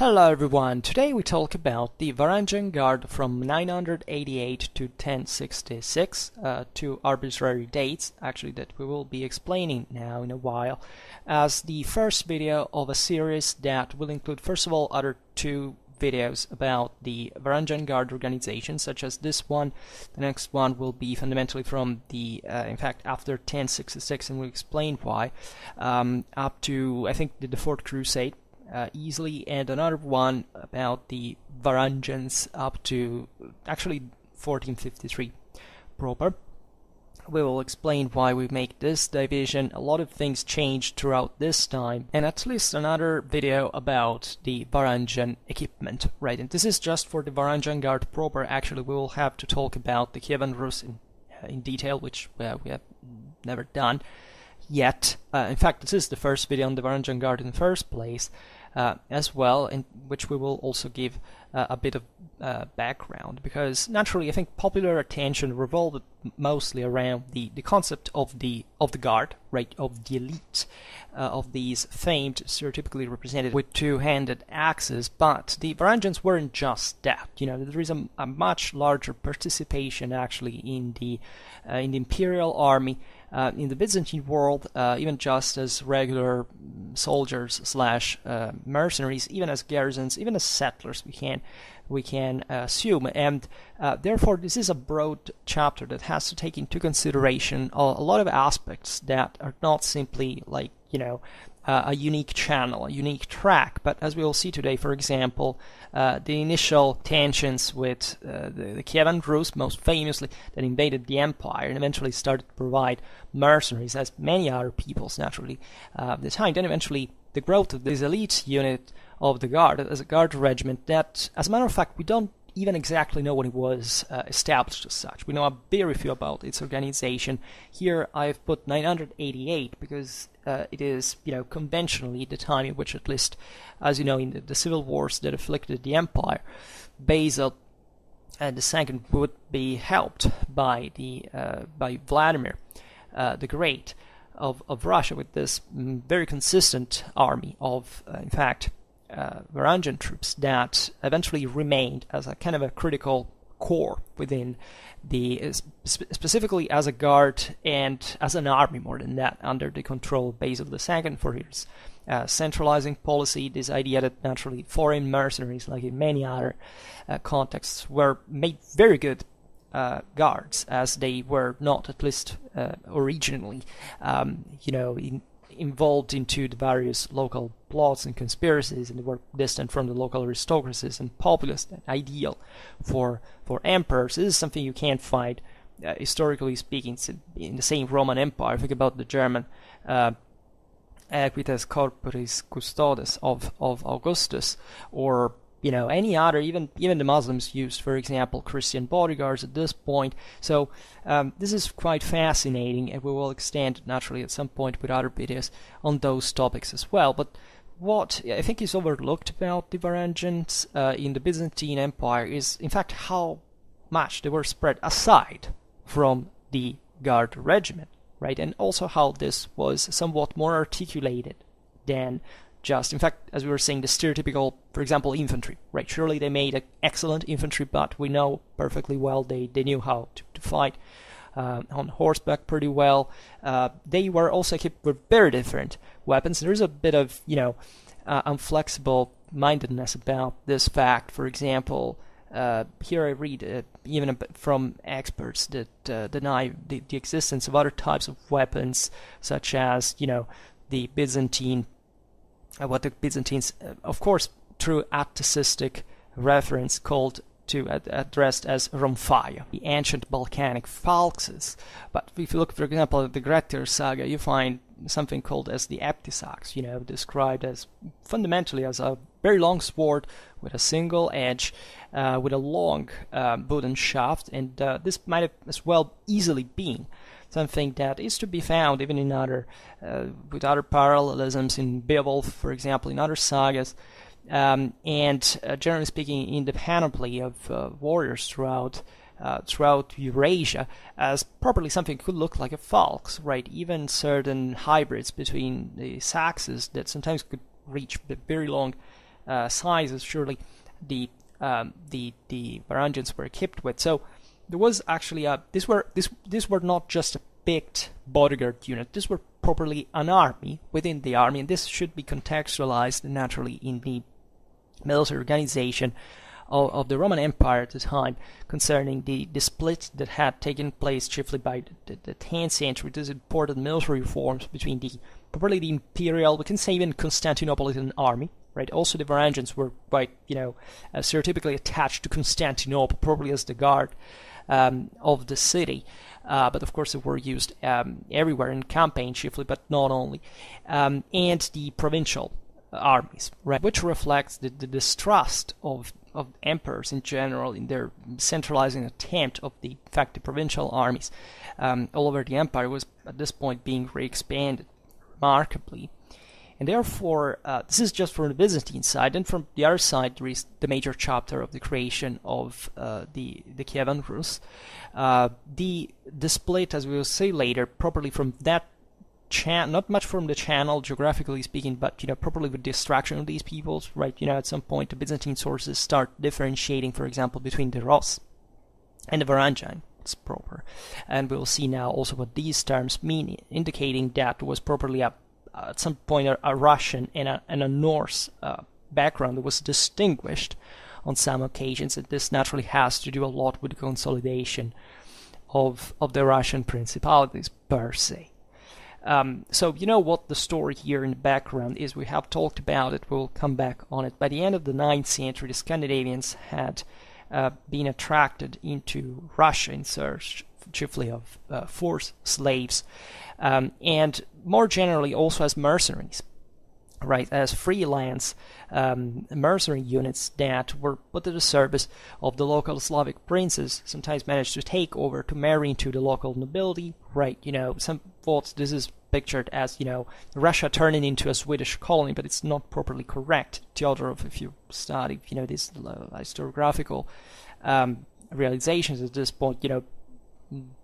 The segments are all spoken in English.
Hello everyone, today we talk about the Varangian Guard from 988 to 1066, two arbitrary dates actually that we will be explaining now in a while, as the first video of a series that will include first of all other two videos about the Varangian Guard organization, such as this one. The next one will be fundamentally from the, in fact, after 1066, and we'll explain why, up to, I think, the Fourth Crusade easily, and another one about the Varangians up to, actually, 1453 proper. We will explain why we make this division. A lot of things changed throughout this time, and at least another video about the Varangian equipment, right? And this is just for the Varangian Guard proper. Actually, we will have to talk about the Kievan Rus in detail, which we have never done yet. In fact, this is the first video on the Varangian Guard in the first place, as well, in which we will also give a bit of background, because naturally I think popular attention revolved mostly around the concept of the guard, right, of the elite, of these famed, stereotypically represented with two-handed axes. But the Varangians weren't just that. You know, there is a much larger participation actually in the imperial army. In the Byzantine world, even just as regular soldiers slash mercenaries, even as garrisons, even as settlers, we can assume, and therefore this is a broad chapter that has to take into consideration a lot of aspects that are not simply, like, you know, a unique channel, a unique track, but as we will see today, for example, the initial tensions with the Kievan Rus, most famously, that invaded the empire and eventually started to provide mercenaries, as many other peoples naturally at the time. Then eventually the growth of this elite unit of the guard as a guard regiment that, as a matter of fact, we don't even exactly know when it was established as such. We know a very few about its organization. Here I've put 988 because it is, you know, conventionally the time in which, at least, as you know, in the civil wars that afflicted the empire, Basil II would be helped by the by Vladimir the Great of Russia, with this very consistent army of, in fact, Varangian troops that eventually remained as a kind of a critical core within the, specifically as a guard and as an army more than that, under the control of Basil II for his centralizing policy. This idea that naturally foreign mercenaries, like in many other contexts, were made very good guards, as they were not, at least originally, you know, involved into the various local plots and conspiracies, and they were distant from the local aristocracies and populace, that ideal for emperors. This is something you can't find, historically speaking, in the same Roman Empire. Think about the German equites corporis custodes of Augustus, or, you know, any other, even the Muslims used, for example, Christian bodyguards at this point. So this is quite fascinating, and we will extend naturally at some point with other videos on those topics as well. But what I think is overlooked about the Varangians in the Byzantine Empire is, in fact, how much they were spread aside from the guard regiment, right? And also how this was somewhat more articulated than just, in fact, as we were saying, the stereotypical, for example, infantry, right? Surely they made an excellent infantry, but we know perfectly well they knew how to fight on horseback pretty well. They were also equipped with very different weapons. There is a bit of, you know, unflexible mindedness about this fact. For example, here I read even from experts that deny the existence of other types of weapons, such as, you know, the Byzantine, what the Byzantines, of course, through atticistic reference, called to addressed as romphaya, the ancient Balkanic falxes. But if you look, for example, at the Grettir saga, you find something called as the eptisax, you know, described as fundamentally as a very long sword with a single edge, with a long wooden shaft, and this might have as well easily been something that is to be found even in other, with other parallelisms in Beowulf, for example, in other sagas, and generally speaking in the panoply of warriors throughout Eurasia, as properly something could look like a falx, right? Even certain hybrids between the Saxes that sometimes could reach very long sizes, surely the Varangians were equipped with. So there was actually a these were not just a picked bodyguard unit. These were properly an army within the army, and this should be contextualized naturally in the military organization of the Roman Empire at the time, concerning the split that had taken place chiefly by the 10th century. These important military reforms between the probably the imperial, we can say even Constantinopolitan army, right? Also the Varangians were quite, stereotypically attached to Constantinople, probably as the guard of the city. But of course they were used everywhere in campaign chiefly, but not only. And the provincial armies, right? Which reflects the distrust of emperors in general in their centralizing attempt of the, in fact, the provincial armies all over the empire was at this point being re-expanded remarkably. And therefore, this is just from the Byzantine side, and from the other side there is the major chapter of the creation of the Kievan Rus. The split, as we will see later, properly from that channel, not much from the channel geographically speaking, but properly with the extraction of these peoples, right? At some point the Byzantine sources start differentiating, for example, between the Rus and the Varangian proper, and we will see now also what these terms mean, indicating that was properly a at some point a Russian and a Norse background was distinguished on some occasions, and this naturally has to do a lot with the consolidation of the Russian principalities per se. So you know what the story here in the background is. We have talked about it, we'll come back on it. By the end of the 9th century, the Scandinavians had been attracted into Russia in search chiefly of forced slaves, and more generally also as mercenaries, right, as freelance mercenary units that were put to the service of the local Slavic princes, sometimes managed to take over, to marry into the local nobility, right? Some thoughts this is pictured as, Russia turning into a Swedish colony, but it's not properly correct. Theodorov, if you study, these historiographical realizations at this point,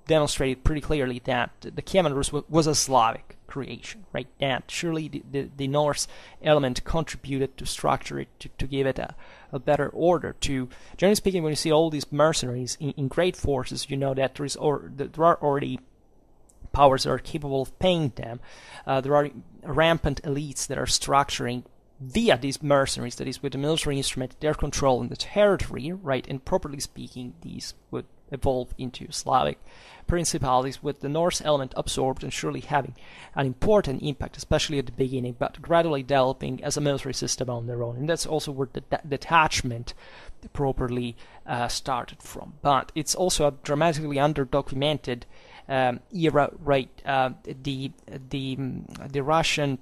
demonstrated pretty clearly that the Kievan Rus was a Slavic creation, right? That surely the Norse element contributed to structure it, to give it a better order. To generally speaking, when you see all these mercenaries in great forces, you know that there is there are already powers that are capable of paying them. There are rampant elites that are structuring via these mercenaries, that is, with the military instrument, their control in the territory, right? And properly speaking, these would evolve into Slavic principalities, with the Norse element absorbed and surely having an important impact, especially at the beginning, but gradually developing as a military system on their own. And that's also where the detachment properly started from. But it's also a dramatically underdocumented era, right? The Russian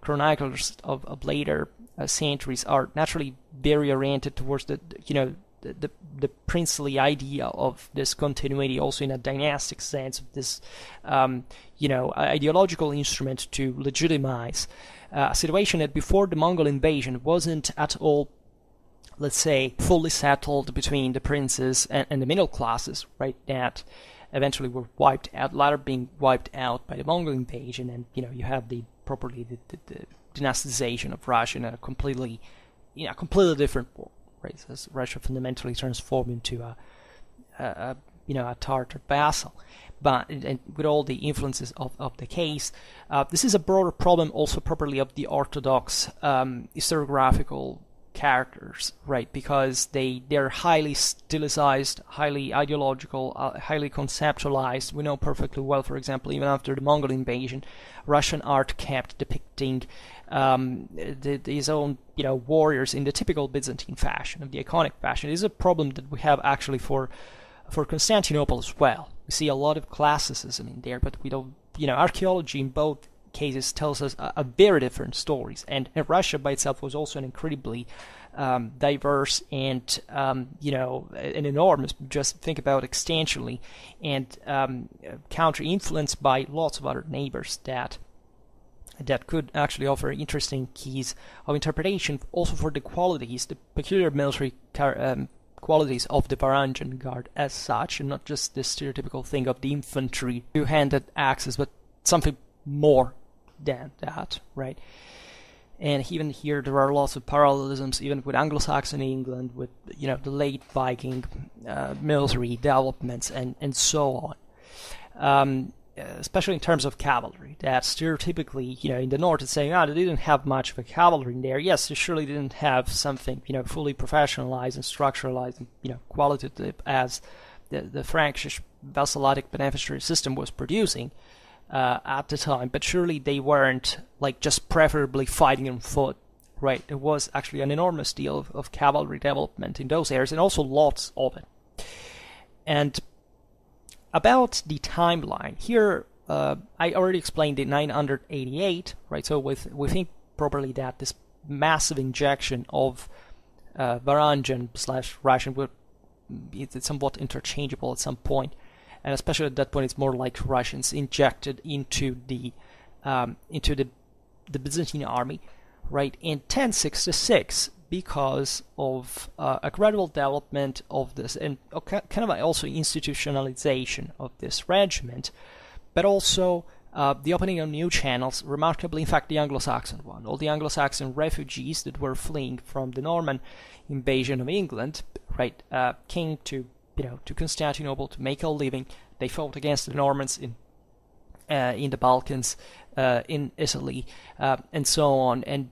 chroniclers of later centuries are naturally very oriented towards the princely idea of this continuity, also in a dynastic sense, of this ideological instrument to legitimize a situation that before the Mongol invasion wasn't at all, let's say, fully settled between the princes and the middle classes, right? That eventually were wiped out, later being wiped out by the Mongol invasion, and you have the dynastization of Russia in a completely different world. Right, as Russia fundamentally transformed into a Tartar vassal, but and with all the influences of the case, this is a broader problem also properly of the Orthodox historiographical characters, right? Because they're highly stylized, highly ideological, highly conceptualized. We know perfectly well, for example, even after the Mongol invasion, Russian art kept depicting his own, warriors in the typical Byzantine fashion, of the iconic fashion. It is a problem that we have actually for Constantinople as well. We see a lot of classicism in there, but we don't, archaeology in both cases tells us a very different stories. And Russia by itself was also an incredibly diverse and, an enormous, just think about extensionally, and country influenced by lots of other neighbors that could actually offer interesting keys of interpretation, also for the qualities, the peculiar military qualities of the Varangian Guard as such, and not just this stereotypical thing of the infantry, two-handed axes, but something more than that, right? And even here, there are lots of parallelisms, even with Anglo-Saxon England, with the late Viking military developments, and so on. Especially in terms of cavalry, that stereotypically, in the north, it's saying, oh, they didn't have much of a cavalry in there. Yes, they surely didn't have something, fully professionalized and structuralized, and, qualitative as the Frankish vassalatic beneficiary system was producing at the time. But surely they weren't just preferably fighting on foot, right? There was actually an enormous deal of cavalry development in those areas, and also lots of it. And about the timeline here, I already explained the 988, right? So we think properly that this massive injection of Varangian / Russian would be somewhat interchangeable at some point, and especially at that point, it's more like Russians injected into the Byzantine army, right? In 1066. Because of a gradual development of this, and kind of also institutionalization of this regiment, but also the opening of new channels, remarkably, in fact, the Anglo-Saxon one. All the Anglo-Saxon refugees that were fleeing from the Norman invasion of England, right, came to Constantinople to make a living. They fought against the Normans in the Balkans, in Italy, and so on, and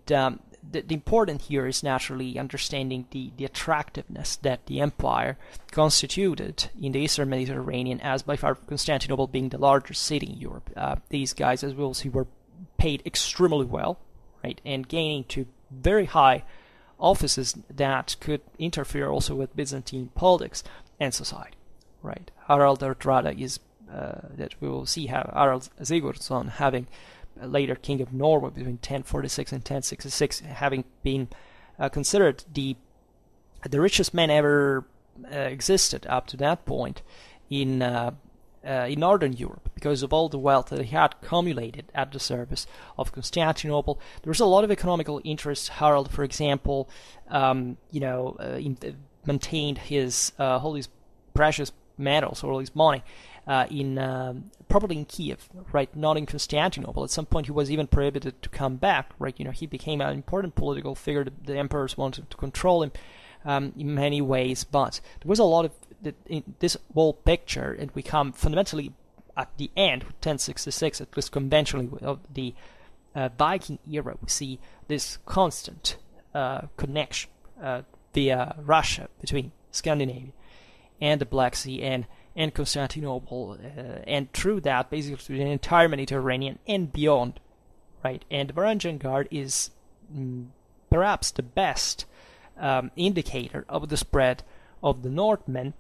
the important here is naturally understanding the attractiveness that the empire constituted in the Eastern Mediterranean, as by far Constantinople being the largest city in Europe. These guys, as we'll see, were paid extremely well, right, and gaining to very high offices that could interfere also with Byzantine politics and society, right. Harald Hardrada is, that we will see, Harald Sigurdsson, having later king of Norway between 1046 and 1066, having been considered the richest man ever existed up to that point in northern Europe, because of all the wealth that he had accumulated at the service of Constantinople. There was a lot of economical interest. Harald, for example, maintained his all his precious metals, or all his money, probably in Kiev, right, not in Constantinople. At some point he was even prohibited to come back, right, he became an important political figure. The emperors wanted to control him in many ways, but there was a lot of in this whole picture, and we come fundamentally at the end, 1066, at least conventionally, of the Viking era, we see this constant connection via Russia between Scandinavia and the Black Sea and Constantinople, and through that, basically, to the entire Mediterranean and beyond, right? And the Varangian Guard is perhaps the best indicator of the spread of the Northmen,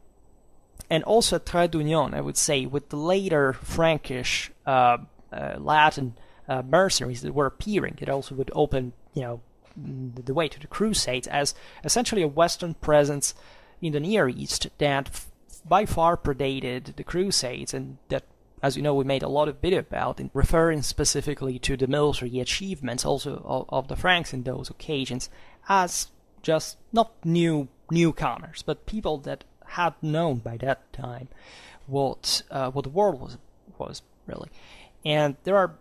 and also trait d'union, I would say, with the later Frankish Latin mercenaries that were appearing. It also would open, the way to the Crusades, as essentially a Western presence in the Near East that by far predated the Crusades, and that, as you know, we made a lot of video about, in referring specifically to the military achievements also of the Franks in those occasions, as just not newcomers, but people that had known by that time what the world was really. And there are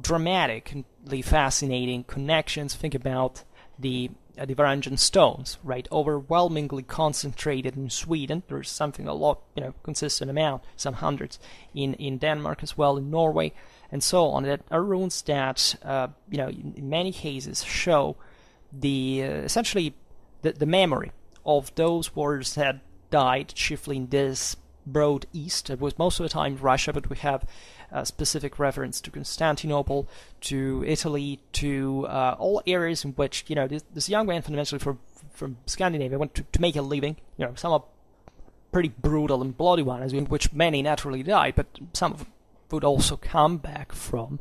dramatically fascinating connections. Think about the Varangian stones, right, overwhelmingly concentrated in Sweden. There's something a lot, consistent amount, some hundreds, in Denmark as well, in Norway, and so on. That are runes that, in many cases show essentially the memory of those warriors that died chiefly in this broad east. It was most of the time Russia, but we have specific reference to Constantinople, to Italy, to all areas in which, this young man fundamentally from Scandinavia went to make a living, somewhat pretty brutal and bloody one, as in which many naturally died, but some would also come back from,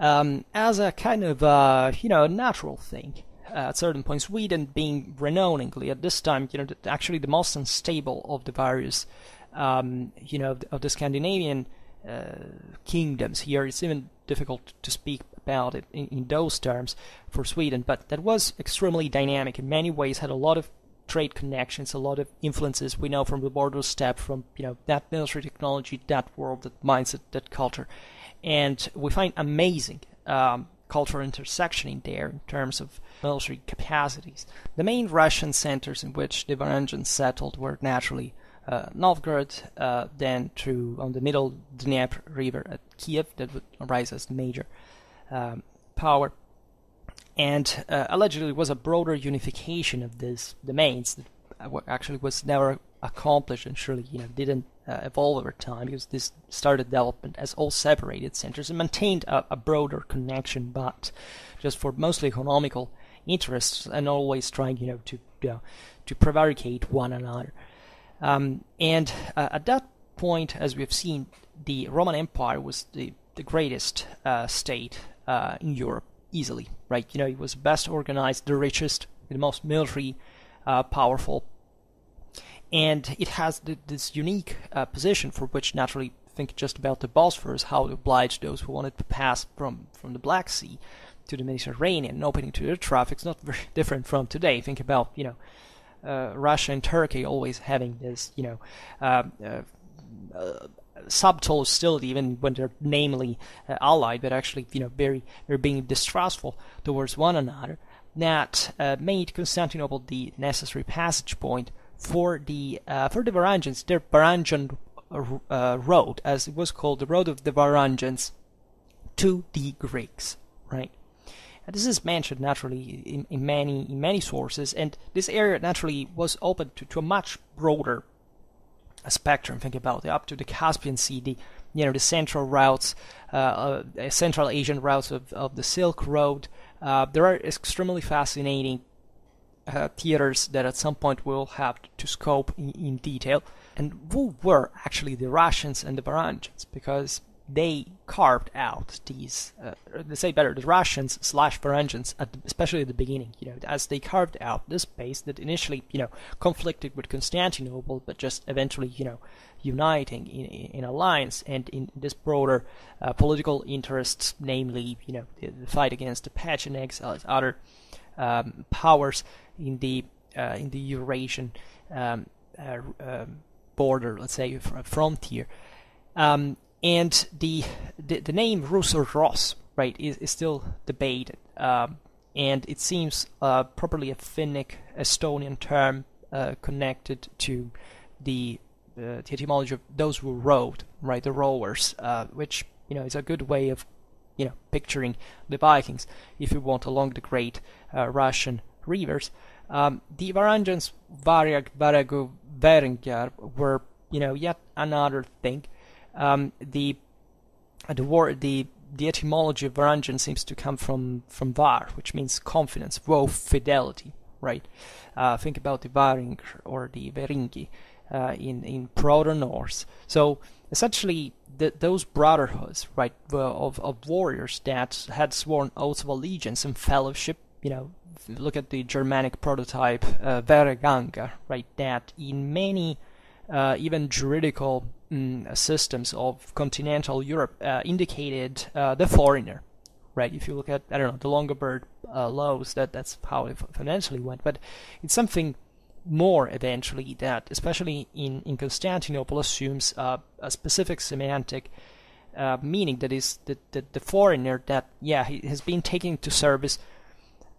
as a kind of, natural thing. At certain points, Sweden being renowningly, at this time, actually the most unstable of the various of the Scandinavian kingdoms here. It's even difficult to speak about it in those terms for Sweden, but that was extremely dynamic in many ways, had a lot of trade connections, a lot of influences we know from the border steppe, from that military technology, that world, that mindset, that culture. And we find amazing cultural intersection in there in terms of military capacities. The main Russian centers in which the Varangians settled were naturally Novgorod, then through on the middle Dnieper River at Kiev, that would arise as the major power. And allegedly was a broader unification of these domains that actually was never accomplished and surely didn't evolve over time, because this started development as all separated centers and maintained a broader connection, but just for mostly economical interests and always trying to prevaricate one another. And at that point, as we've seen, the Roman Empire was the greatest state in Europe. Easily, right? It was best organized, the richest, the most military, powerful, and it has this unique position for which naturally think just about the Bosphorus, how it obliged those who wanted to pass from the Black Sea to the Mediterranean, and opening to their traffic. It's not very different from today. Think about Russia and Turkey always having this subtle hostility, even when they're namely allied, but actually, they're being distrustful towards one another, that made Constantinople the necessary passage point for the Varangians, their Varangian road, as it was called, the road of the Varangians to the Greeks, right? And this is mentioned naturally in many sources, and this area naturally was open to a much broader spectrum. Think about it, up to the Caspian Sea, the central routes, Central Asian routes of the Silk Road. There are extremely fascinating theaters that at some point we'll have to scope in detail. And who were actually the Russians and the Varangians? Because they carved out these, the Russians / Varangians, especially at the beginning, as they carved out this space that initially, conflicted with Constantinople, but just eventually, uniting in alliance and in this broader political interests, namely, the fight against the Pechenegs, other powers in the Eurasian border, let's say, frontier. And the name Rus or Ros, right, is still debated, and it seems probably a Finnic Estonian term connected to the etymology of those who rowed, right, the rowers, which is a good way of picturing the Vikings, if you want, along the great Russian rivers. The Varangians, Variag, Varegu, Varengar, were yet another thing. The etymology of Varangian seems to come from var, which means confidence, woe, fidelity, right? Think about the Varing or the Varingi in Proto-Norse. So essentially, those brotherhoods, right, of warriors that had sworn oaths of allegiance and fellowship. Look at the Germanic prototype Vareganga, right? That in many even juridical systems of continental Europe indicated the foreigner, right? If you look at, I don't know, the Longobard laws, that's how it financially went, but it's something more eventually that, especially in Constantinople, assumes a specific semantic meaning, that is the foreigner that, he has been taken to service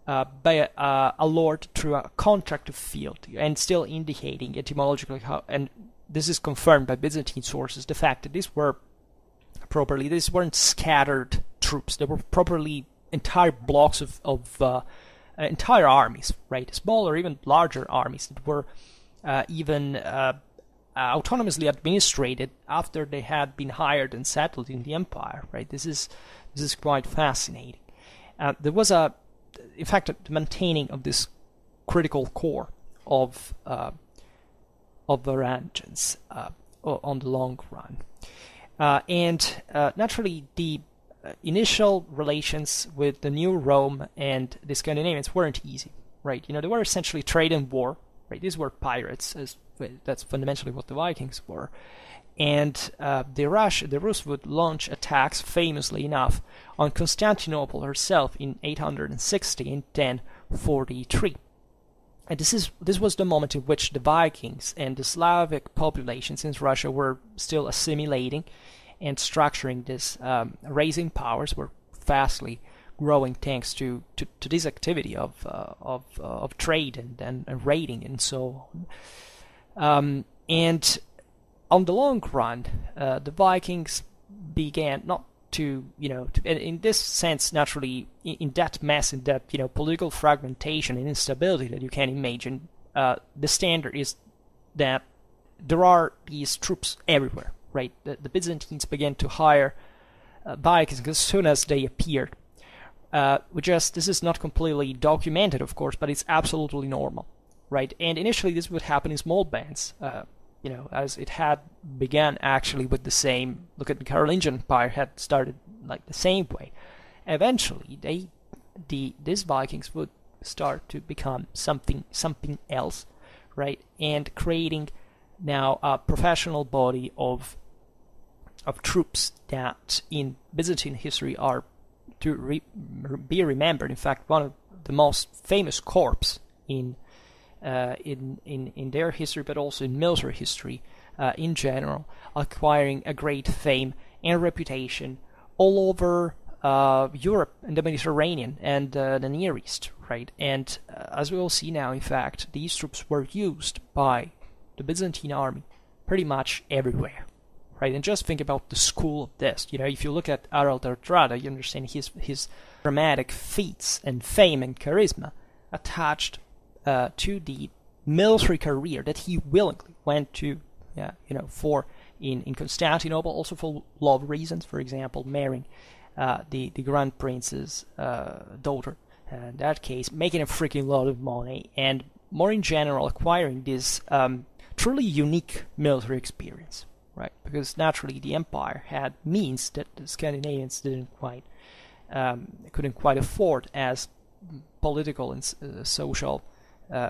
by a lord through a contract of fealty, and still indicating etymologically how, and this is confirmed by Byzantine sources, the fact that these weren't scattered troops, they were properly entire blocks of entire armies, right? Smaller, even larger armies that were even autonomously administrated after they had been hired and settled in the empire, right? This is quite fascinating. There was in fact the maintaining of this critical core of Varangians on the long run. And naturally, the initial relations with the new Rome and the Scandinavians weren't easy, right? They were essentially trade and war, right? These were pirates, that's fundamentally what the Vikings were. And the Rus would launch attacks, famously enough, on Constantinople herself in 860 and 1043. And this was the moment in which the Vikings and the Slavic populations in Russia were still assimilating and structuring this. Raising powers were vastly growing thanks to this activity of trade and raiding and so on. And on the long run, the Vikings began not to, in this sense, naturally, in that mess, in that, political fragmentation and instability that you can imagine, the standard is that there are these troops everywhere, right? The Byzantines began to hire Vikings as soon as they appeared. This is not completely documented, of course, but it's absolutely normal, right? And initially this would happen in small bands, as it had began actually with the same, look at the Carolingian Empire had started like the same way. Eventually, these Vikings would start to become something else, right? And creating now a professional body of troops that in Byzantine history are to be remembered. In fact, one of the most famous corps in their history, but also in military history in general, acquiring a great fame and reputation all over Europe and the Mediterranean and the Near East, right? And as we will see now, in fact, these troops were used by the Byzantine army pretty much everywhere, right? And just think about the school of this. If you look at Harald Hardrada, you understand his dramatic feats and fame and charisma attached to the military career that he willingly went to, for in Constantinople, also for love reasons, for example, marrying the Grand Prince's daughter, in that case, making a freaking lot of money, and more in general, acquiring this truly unique military experience, right? Because naturally the empire had means that the Scandinavians couldn't quite afford as political and social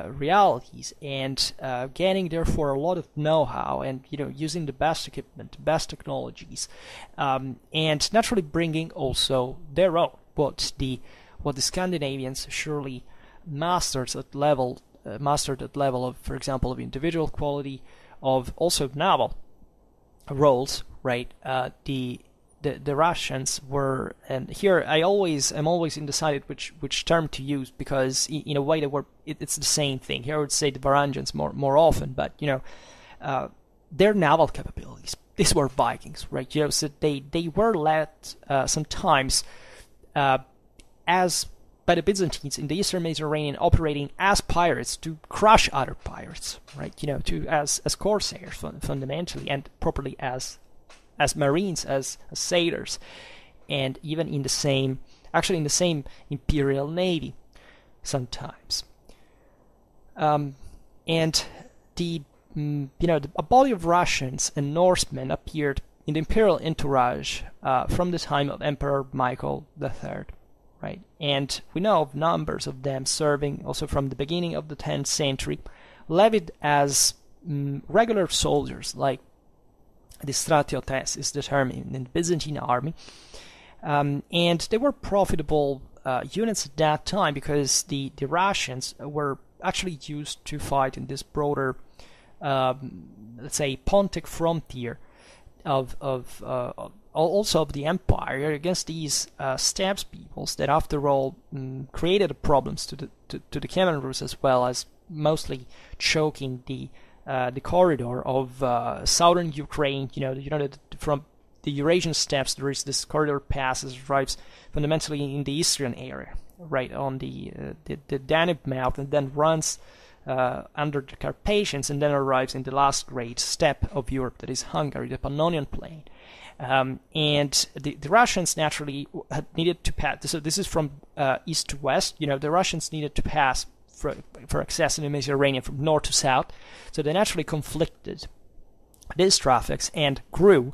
realities, and gaining therefore a lot of know-how and using the best equipment, the best technologies, and naturally bringing also their own, what the Scandinavians surely mastered at level of, for example, of individual quality, of also naval roles, right? The Russians were, and here I'm always undecided which term to use, because in a way they were, it's the same thing. Here I would say the Varangians more often, but their naval capabilities, these were Vikings, right? So they were led sometimes as by the Byzantines in the Eastern Mediterranean, operating as pirates to crush other pirates, right? As corsairs fundamentally, and properly as marines, as sailors, and even in the same imperial navy sometimes. And a body of Russians and Norsemen appeared in the imperial entourage from the time of Emperor Michael III, right? And we know of numbers of them serving also from the beginning of the 10th century, levied as regular soldiers, like the stratiotes is the term in the Byzantine army, and they were profitable units at that time, because the Russians were actually used to fight in this broader, let's say, Pontic frontier of also of the empire, against these steppe peoples that, after all, created problems to the Kievan Rus, as well as mostly choking the corridor of southern Ukraine. From the Eurasian steppes, there is this corridor pass that arrives fundamentally in the eastern area, right on the Danube mouth, and then runs under the Carpathians, and then arrives in the last great steppe of Europe, that is Hungary, the Pannonian plain. And the Russians naturally needed to pass. So this is from east to west. The Russians needed to pass for access in the Mediterranean from north to south, so they naturally conflicted these traffics and grew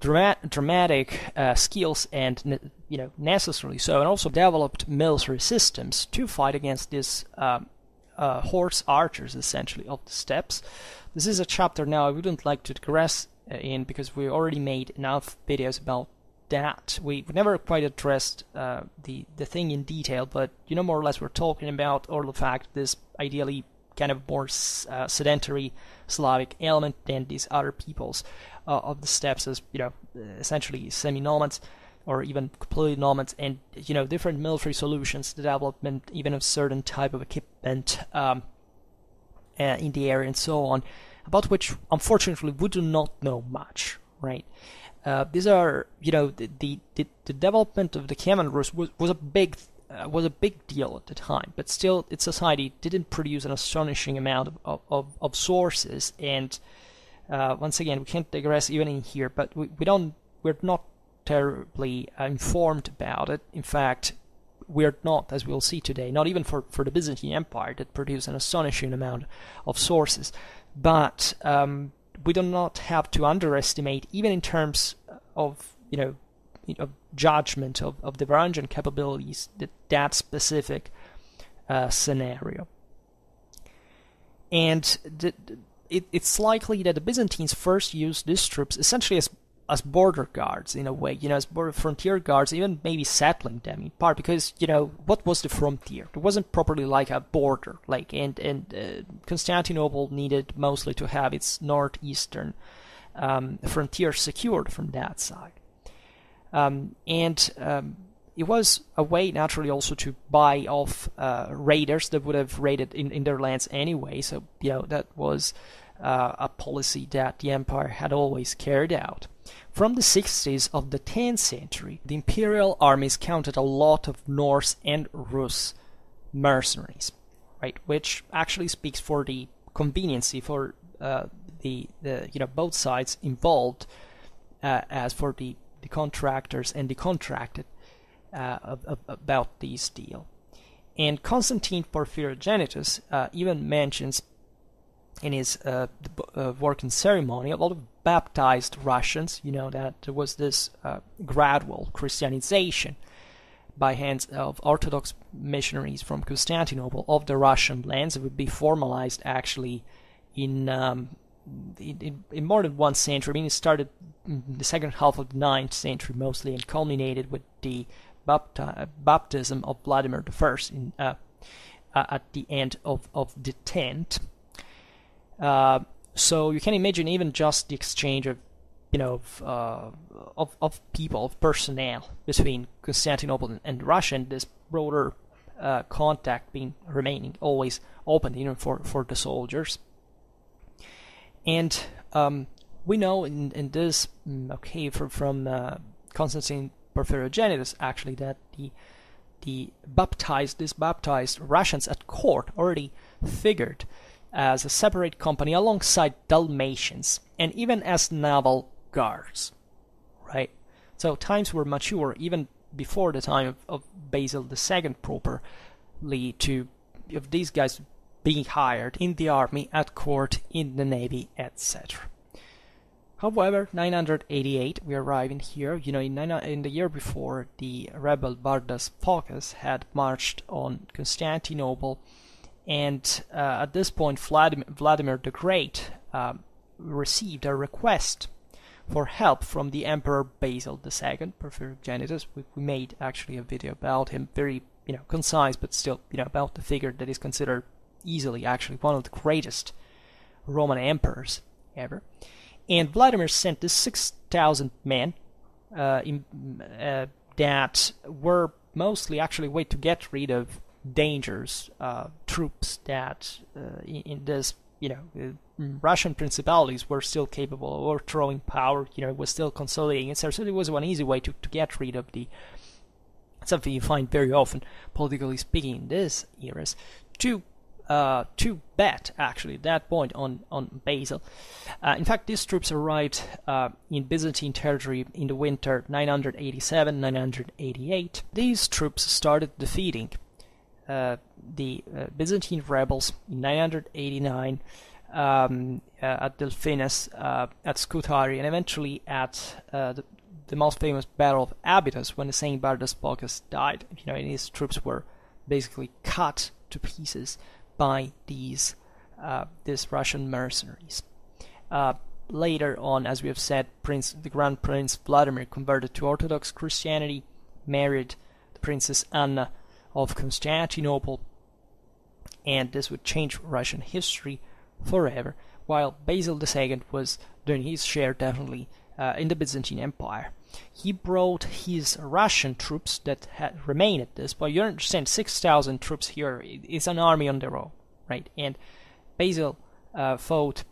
dramatic skills, and necessarily so, and also developed military systems to fight against these horse archers, essentially, of the steppes. This is a chapter now I wouldn't like to digress in, because we already made enough videos about that. We never quite addressed the thing in detail, but more or less we're talking about all the fact this ideally kind of more sedentary Slavic element than these other peoples of the steppes, as essentially semi-nomads or even completely Normans, and, you know, different military solutions, the development even of certain type of equipment in the area and so on, about which unfortunately we do not know much, right? These are, you know, the development of the Kievan Rus was a big deal at the time, but still its society didn't produce an astonishing amount of sources, and once again, we can't digress even in here, but we're not terribly informed about it. In fact, we're not, as we'll see today, not even for the Byzantine Empire that produced an astonishing amount of sources, but we do not have to underestimate, even in terms of, you know, judgment of the Varangian capabilities, that specific scenario. And it's likely that the Byzantines first used these troops essentially as border guards, in a way, you know, as border frontier guards, even maybe settling them in part, because, you know, what was the frontier? There wasn't properly like a border, like, and Constantinople needed mostly to have its northeastern frontier secured from that side. It was a way, naturally, also to buy off raiders that would have raided in their lands anyway, so, you know, that was a policy that the empire had always carried out. From the 60s of the 10th century, the imperial armies counted a lot of Norse and Rus mercenaries, right, which actually speaks for the conveniency for the you know, both sides involved, as for the contractors and the contracted about this deal. And Constantine Porphyrogenitus even mentions in his work in ceremony a lot of baptized Russians, you know, that there was this gradual Christianization by hands of Orthodox missionaries from Constantinople of the Russian lands. It would be formalized actually in more than one century. I mean, it started in the second half of the 9th century mostly, and culminated with the baptism of Vladimir I in, at the end of the 10th. So you can imagine even just the exchange of, you know, of people, of personnel between Constantinople and Russia, and this broader contact being remaining always open, you know, for the soldiers. And we know in this, okay, from Constantine Porphyrogenitus actually, that these baptized Russians at court already figured as a separate company alongside Dalmatians, and even as naval guards, right? So times were mature even before the time of Basil II properly, to of these guys being hired in the army, at court, in the navy, etc. However, 988, we arrive in here, you know, in the year before, the rebel Bardas Phocas had marched on Constantinople, and at this point Vladimir the Great received a request for help from the Emperor Basil II, Porphyrogenitus. We made actually a video about him, very, you know, concise, but still, you know, about the figure that is considered easily actually one of the greatest Roman emperors ever. And Vladimir sent this 6,000 men that were mostly actually a way to get rid of dangerous troops that in this, you know, Russian principalities were still capable of overthrowing power, you know, was still consolidating, etc. So it was one easy way to get rid of the, something you find very often, politically speaking, in this eras, to bet actually at that point on Basil. In fact, these troops arrived in Byzantine territory in the winter 987-988. These troops started defeating the Byzantine rebels in 989 at Delphinus, at Scutari, and eventually at the most famous battle of Abydos, when the Saint Bardas Phocas died. You know, and his troops were basically cut to pieces by these Russian mercenaries. Later on, as we have said, the Grand Prince Vladimir converted to Orthodox Christianity, married the Princess Anna of Constantinople, and this would change Russian history forever, while Basil II was doing his share, definitely, in the Byzantine Empire. he brought his Russian troops that had remained at this point. You understand, 6,000 troops here is an army on their own, right? And Basil fought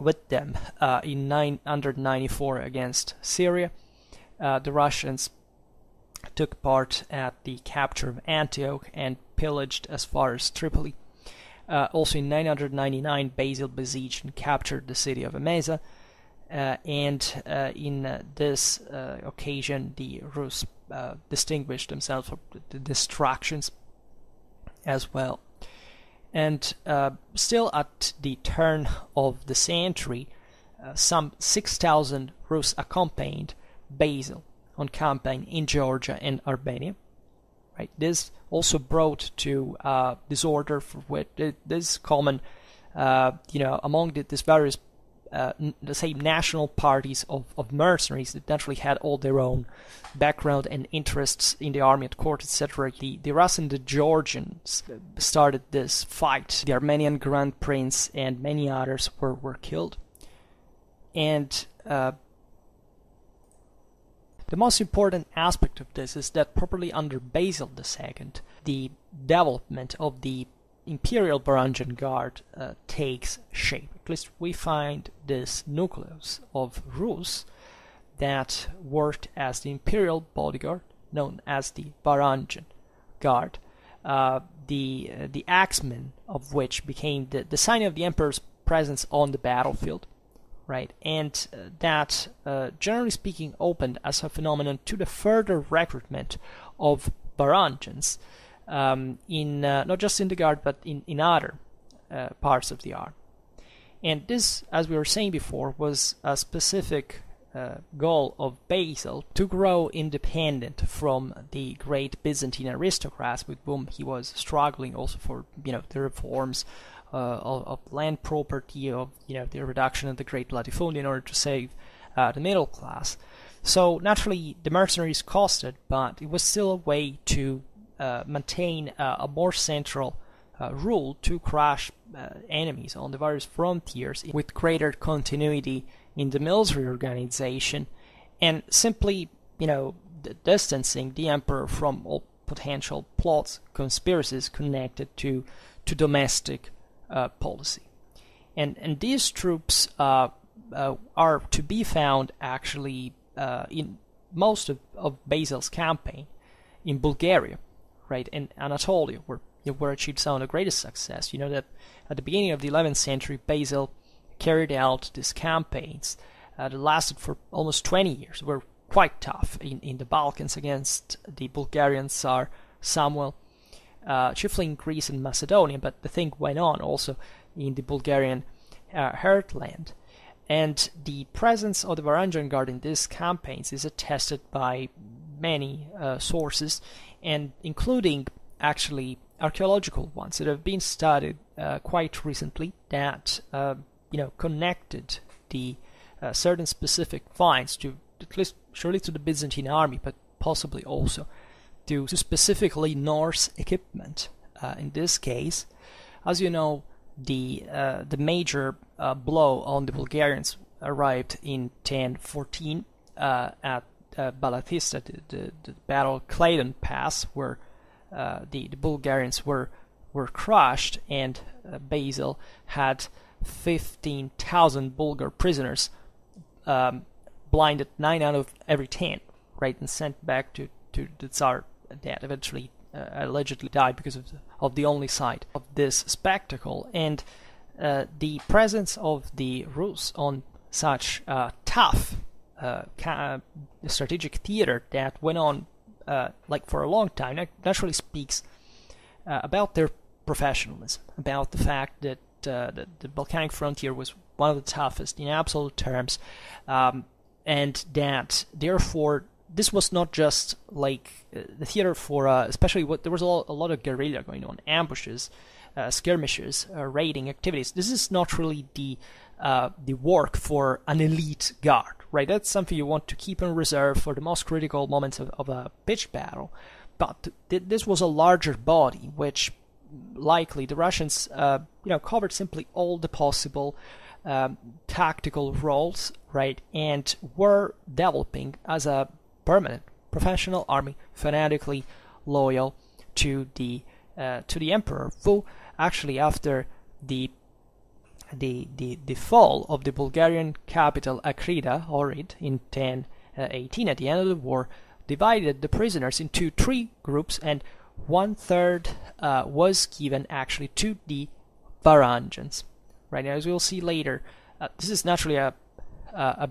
with them in 994 against Syria. The Russians took part at the capture of Antioch and pillaged as far as Tripoli. Also in 999, Basil besieged and captured the city of Emesa, and in this occasion the Rus distinguished themselves for the destructions as well. And still at the turn of the century, some 6,000 Rus accompanied Basil on campaign in Georgia and Armenia. Right, this also brought to disorder, for which this is common, among these various the same national parties of mercenaries that naturally had all their own background and interests in the army, at court, etc. The Rus and the Georgians started this fight. The Armenian Grand Prince and many others were killed. And the most important aspect of this is that properly under Basil II, the development of the Imperial Varangian Guard takes shape. At least we find this nucleus of Rus that worked as the Imperial Bodyguard, known as the Varangian Guard, the axemen of which became the sign of the Emperor's presence on the battlefield, right? And that, generally speaking, opened as a phenomenon to the further recruitment of Varangians, not just in the guard, but in other parts of the army. And this, as we were saying before, was a specific goal of Basil, to grow independent from the great Byzantine aristocrats with whom he was struggling, also for the reforms of land property, of the reduction of the great latifundia in order to save the middle class. So naturally, the mercenaries costed, but it was still a way to maintain a more central rule to crush enemies on the various frontiers with greater continuity in the military organization, and simply, distancing the emperor from all potential plots, conspiracies connected to domestic policy. And these troops are to be found actually in most of Basil's campaign in Bulgaria, right, and Anatolia, where achieved some of the greatest success. You know that at the beginning of the 11th century, Basil carried out these campaigns that lasted for almost 20 years, were quite tough in the Balkans against the Bulgarian Tsar Samuel, chiefly in Greece and Macedonia, but the thing went on also in the Bulgarian heartland. And the presence of the Varangian Guard in these campaigns is attested by many sources, and including actually archaeological ones that have been studied quite recently, that connected the certain specific finds to, at least surely, to the Byzantine army, but possibly also to specifically Norse equipment. In this case, as you know, the major blow on the Bulgarians arrived in 1014 at Balatista, the battle of Kleidion Pass, where the Bulgarians were crushed, and Basil had 15,000 Bulgar prisoners, blinded 9 out of every 10, right, and sent back to the Tsar, that eventually allegedly died because of the only sight of this spectacle. And the presence of the Rus on such tough strategic theater that went on for a long time, naturally speaks about their professionalism, about the fact that the Balkanic frontier was one of the toughest in absolute terms, and that therefore this was not just the theater for especially what there was a lot of guerrilla going on, ambushes, skirmishes, raiding activities. This is not really the work for an elite guard. Right, that's something you want to keep in reserve for the most critical moments of a pitched battle. But this was a larger body which likely the Russians, covered simply all the possible tactical roles, right, and were developing as a permanent professional army, fanatically loyal to the emperor, who actually after the fall of the Bulgarian capital Akrida, Ohrid, in 1018, at the end of the war, divided the prisoners into three groups, and one-third was given actually to the Varangians. Right, now, as we'll see later, this is naturally a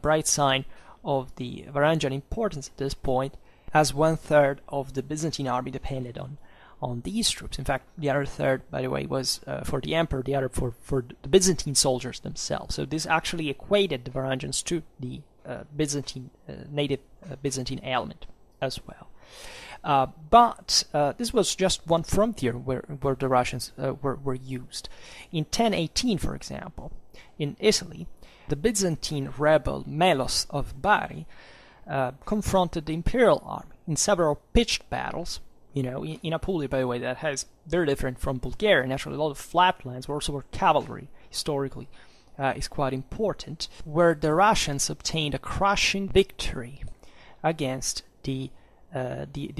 bright sign of the Varangian importance at this point, as one-third of the Byzantine army depended on these troops. In fact, the other third, by the way, was for the emperor, the other for the Byzantine soldiers themselves. So this actually equated the Varangians to the Byzantine native Byzantine element as well. But this was just one frontier where the Russians were used. In 1018, for example, in Italy, the Byzantine rebel Melos of Bari confronted the imperial army in several pitched battles, in Apulia, by the way, that has very different from Bulgaria, and actually a lot of flatlands, where also where cavalry, historically, is quite important, where the Russians obtained a crushing victory against the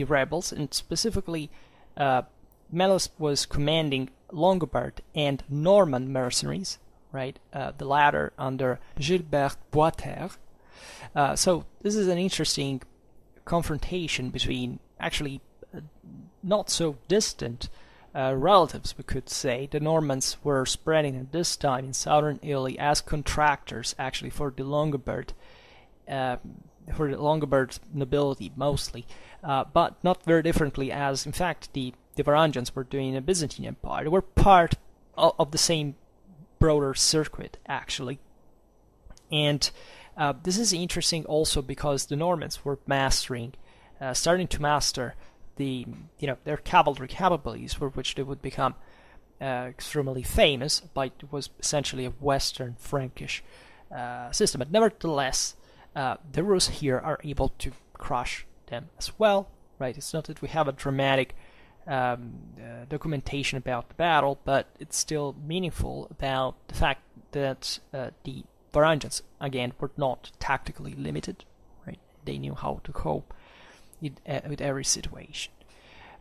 rebels, and specifically Melos was commanding Longobard and Norman mercenaries, right? The latter under Gilbert Boiter. So this is an interesting confrontation between actually not so distant relatives, we could say. The Normans were spreading at this time in southern Italy as contractors, actually, for the Longobard. For the Longobard nobility mostly, but not very differently as, in fact, the Varangians were doing in the Byzantine Empire. They were part of the same broader circuit, actually. And this is interesting also because the Normans were starting to master their cavalry capabilities, for which they would become extremely famous, but it was essentially a Western Frankish system. But nevertheless, the Rus here are able to crush them as well, right? It's not that we have a dramatic documentation about the battle, but it's still meaningful about the fact that the Varangians, again, were not tactically limited, right? They knew how to cope with every situation.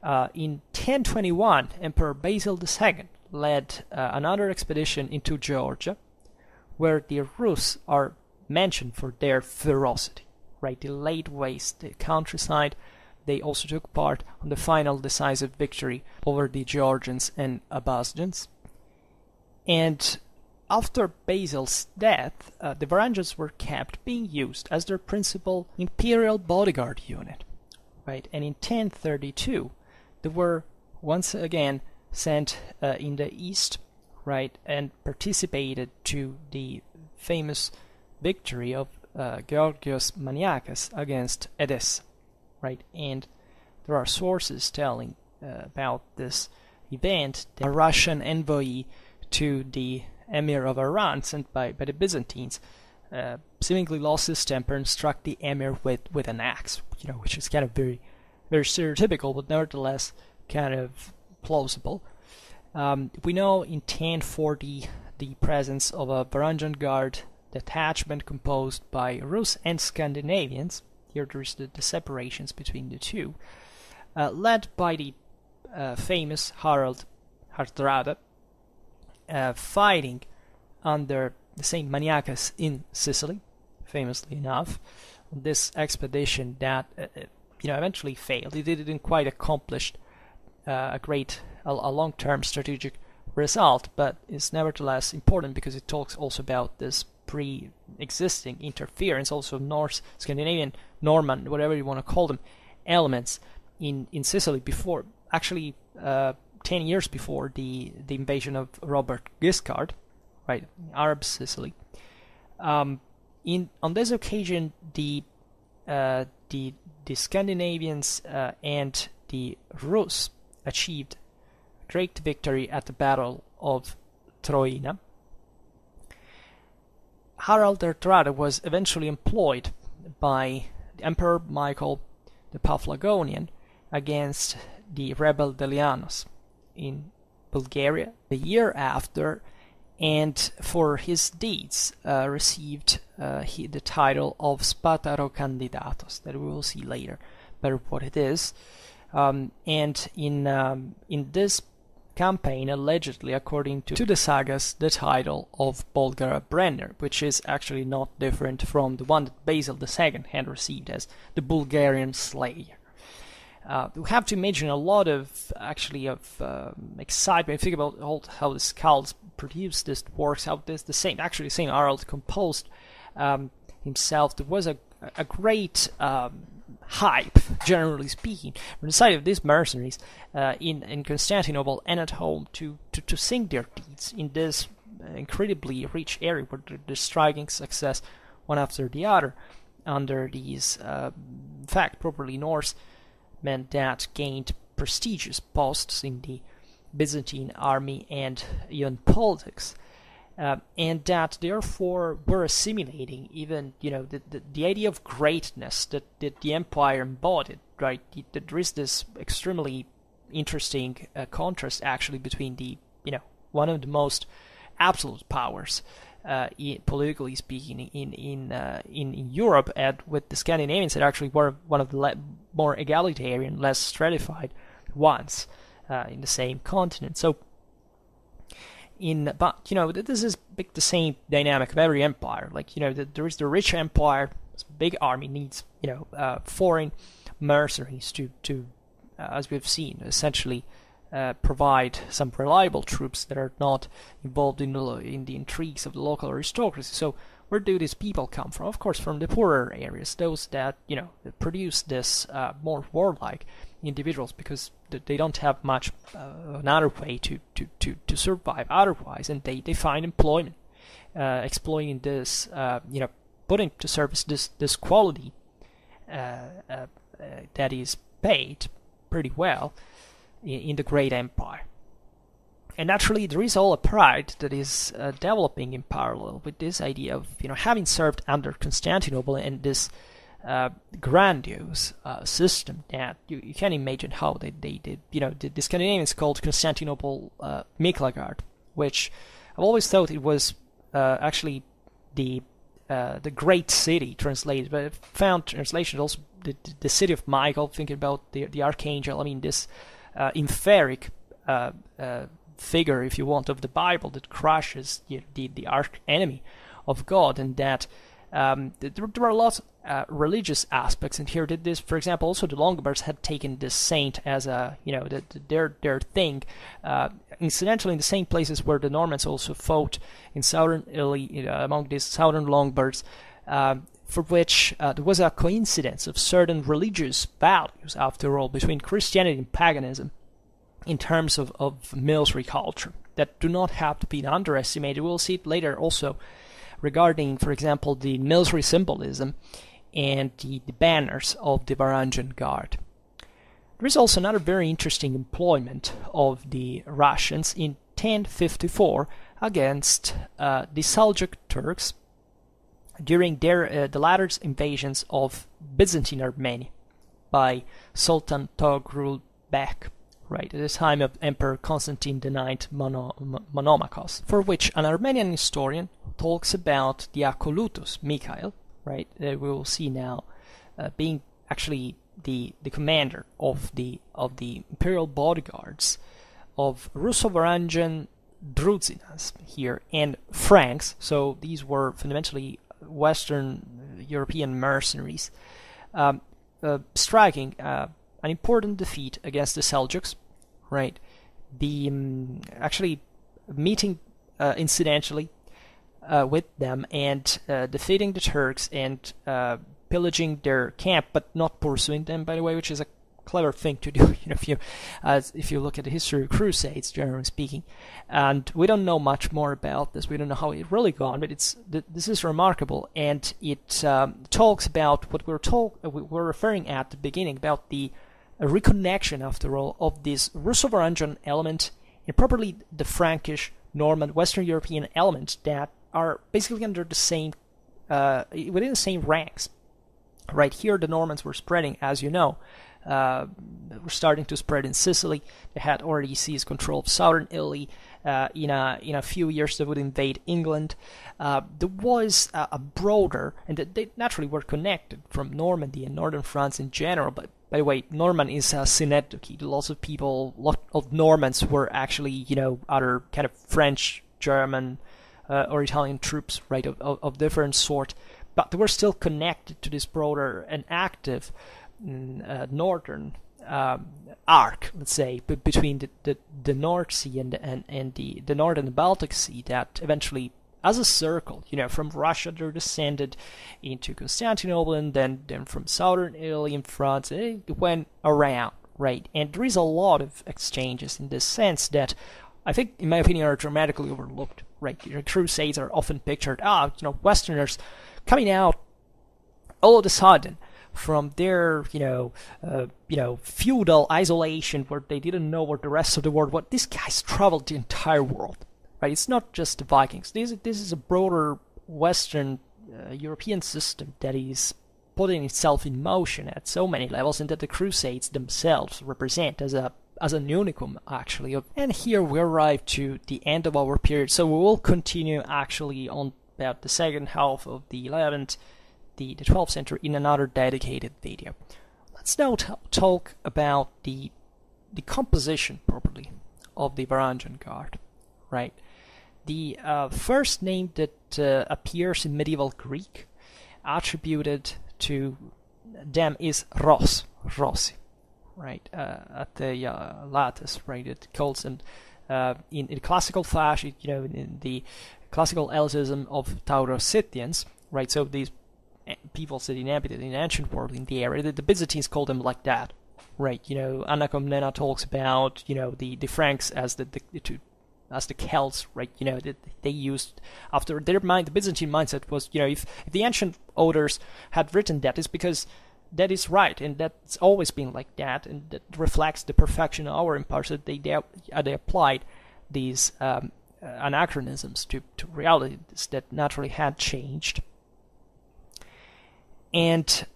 In 1021, Emperor Basil II led another expedition into Georgia, where the Rus are mentioned for their ferocity, right? They laid waste the countryside. They also took part on the final decisive victory over the Georgians and Abasgians. And after Basil's death, the Varangians were kept being used as their principal imperial bodyguard unit, right? And in 1032, they were once again sent in the east, right, and participated to the famous victory of Georgios Maniakes against Edessa, right? And there are sources telling about this event. A Russian envoy to the Emir of Iran, sent by the Byzantines, seemingly lost his temper and struck the Emir with an axe, which is kind of very, very stereotypical, but nevertheless kind of plausible. We know in 1040 the presence of a Varangian Guard detachment composed by Rus and Scandinavians. Here there's the separations between the two, led by the famous Harald Hardrada, fighting under the Saint Maniakes in Sicily, famously enough. This expedition that eventually failed. It didn't quite accomplish a long-term strategic result, but it's nevertheless important because it talks also about this pre-existing interference, also Norse, Scandinavian, Norman, whatever you want to call them, elements in Sicily before, actually 10 years before the invasion of Robert Guiscard, right, Arab Sicily. On this occasion, the Scandinavians and the Rus achieved great victory at the Battle of Troina. Harald Hardrada was eventually employed by Emperor Michael the Paphlagonian against the rebel Delianos in Bulgaria the year after, and for his deeds received the title of Spatarocandidatos, that we will see later better what it is. And in this campaign, allegedly, according to the sagas, the title of Bolgar-Brenner, which is actually not different from the one that Basil II had received as the Bulgarian Slayer. We have to imagine a lot of, excitement. Think about how the Skalds produced this, works out this, the same Harald composed himself. There was a great hype, generally speaking, on the side of these mercenaries in Constantinople and at home to sing their deeds in this incredibly rich area where they're striking success one after the other under these, in fact, properly Norsemen that gained prestigious posts in the Byzantine army and even politics. And that therefore were assimilating even, you know, the idea of greatness that the empire embodied, right? There is this extremely interesting contrast actually between the, you know, one of the most absolute powers, politically speaking, in Europe, and with the Scandinavians that actually were one of the more egalitarian, less stratified ones in the same continent. So. But you know, this is the same dynamic of every empire. Like, you know, there is the rich empire, this big army needs, you know, foreign mercenaries to as we've seen, essentially provide some reliable troops that are not involved in the intrigues of the local aristocracy. So where do these people come from? Of course, from the poorer areas, those that, you know, produce this more warlike individuals, because they don't have much another way to survive otherwise, and they find employment exploiting this, you know, putting to service this quality that is paid pretty well in the great empire. And naturally, there is all a pride that is developing in parallel with this idea of, you know, having served under Constantinople and this grandiose system that you can imagine how they did. You know, the Scandinavians called Constantinople Miklagard, which I've always thought it was actually the great city translated, but I found translation also the city of Michael, thinking about the archangel. I mean, this inferic figure, if you want, of the Bible that crushes the arch enemy of God, and that there were a lot of religious aspects in here. Did this, for example, also the Longobards had taken this saint as a, you know, their thing. Incidentally, in the same places where the Normans also fought in southern Italy, you know, among these southern Longobards, for which there was a coincidence of certain religious values, after all, between Christianity and paganism, in terms of military culture, that do not have to be underestimated. We'll see it later also regarding, for example, the military symbolism and the banners of the Varangian Guard. There is also another very interesting employment of the Russians in 1054 against the Seljuk Turks during the latter's invasions of Byzantine Armenia by Sultan Togrul Bek, right, at the time of Emperor Constantine IX Monomachos, for which an Armenian historian talks about the Acolutus, Mikhail, right, that we will see now, being actually the commander of the imperial bodyguards of Russo-Varangian Druzinas here, and Franks. So these were fundamentally Western European mercenaries, striking an important defeat against the Seljuks, right? The actually meeting incidentally with them and defeating the Turks and pillaging their camp, but not pursuing them, by the way, which is a clever thing to do. You know, if you look at the history of Crusades, generally speaking, and we don't know much more about this. We don't know how it really gone, but this is remarkable, and it talks about what we were referring at the beginning about the reconnection, after all, of this Russo-Varangian element and properly the Frankish, Norman, Western European element that are basically under the same within the same ranks Right here, the Normans were spreading, as you know. Were starting to spread in Sicily. They had already seized control of southern Italy. In a few years, they would invade England. There was a broader, and they naturally were connected from Normandy and northern France in general. But by the way, Norman is a synecdoche. Lots of people, lot of Normans were actually, you know, other kind of French, German, or Italian troops, right, of different sort. But they were still connected to this broader and active northern arc, let's say, between the North Sea and the northern Baltic Sea, that eventually, as a circle, you know, from Russia they descended into Constantinople, and then from southern Italy and France, it went around, right? And there is a lot of exchanges in this sense that I think, in my opinion, are dramatically overlooked, right? The Crusades are often pictured, you know, Westerners coming out all of a sudden from their, you know, feudal isolation where they didn't know what the rest of the world was. These guys traveled the entire world, right? It's not just the Vikings. This is a broader Western European system that is putting itself in motion at so many levels, and that the Crusades themselves represent as an unicum, actually. And here we arrive to the end of our period, so we will continue actually on about the second half of the 11th, the 12th century, in another dedicated video. Let's now talk about the composition properly of the Varangian Guard, right? The first name that appears in medieval Greek attributed to them is Rossi, right? At the Lattes, right? It calls them in classical fashion, you know, in the classical elitism of Taurocitians, right? So these peoples that inhabited in ancient world in the area, the Byzantines called them like that, right? You know, Anna Komnena talks about, you know, the Franks as the Celts, right? You know, they used, after their mind, the Byzantine mindset was, you know, if the ancient authors had written that, it's because that is right, and that's always been like that, and that reflects the perfection of our empire. So they applied these anachronisms to realities that naturally had changed. And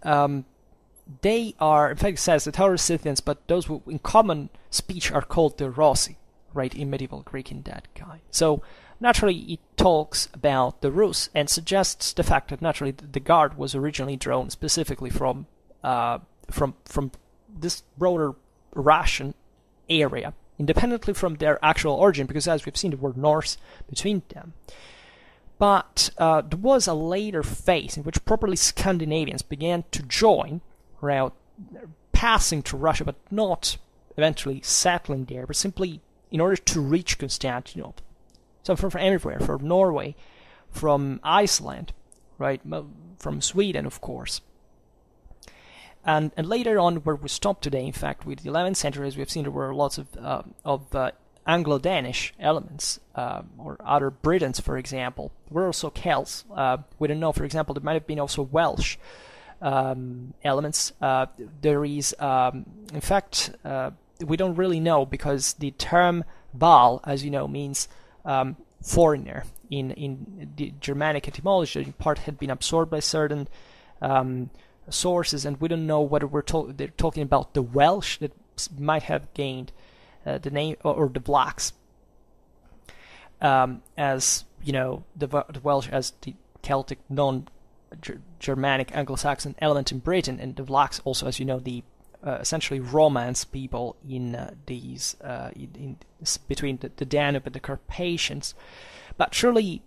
they are, in fact, it says the Taurocitians, but those who in common speech are called the Rossi, right, in medieval Greek in that guy. So naturally it talks about the Rus and suggests the fact that naturally the guard was originally drawn specifically from this broader Russian area, independently from their actual origin, because as we've seen, the word Norse between them. But there was a later phase in which properly Scandinavians began to join, right, passing to Russia, but not eventually settling there, but simply in order to reach Constantinople. So from everywhere, from Norway, from Iceland, right, from Sweden, of course. And later on, where we stop today, in fact, with the 11th century, as we've seen, there were lots of Anglo-Danish elements, or other Britons, for example. There were also Celts. We don't know, for example, there might have been also Welsh elements. There is, in fact, we don't really know, because the term Val, as you know, means foreigner in the Germanic etymology. In part, had been absorbed by certain sources, and we don't know whether they're talking about the Welsh that might have gained the name, or the blacks, as you know, the Welsh as the Celtic, non-Germanic, Anglo-Saxon element in Britain, and the blacks also, as you know, the essentially Romance people in these between the Danube and the Carpathians. But surely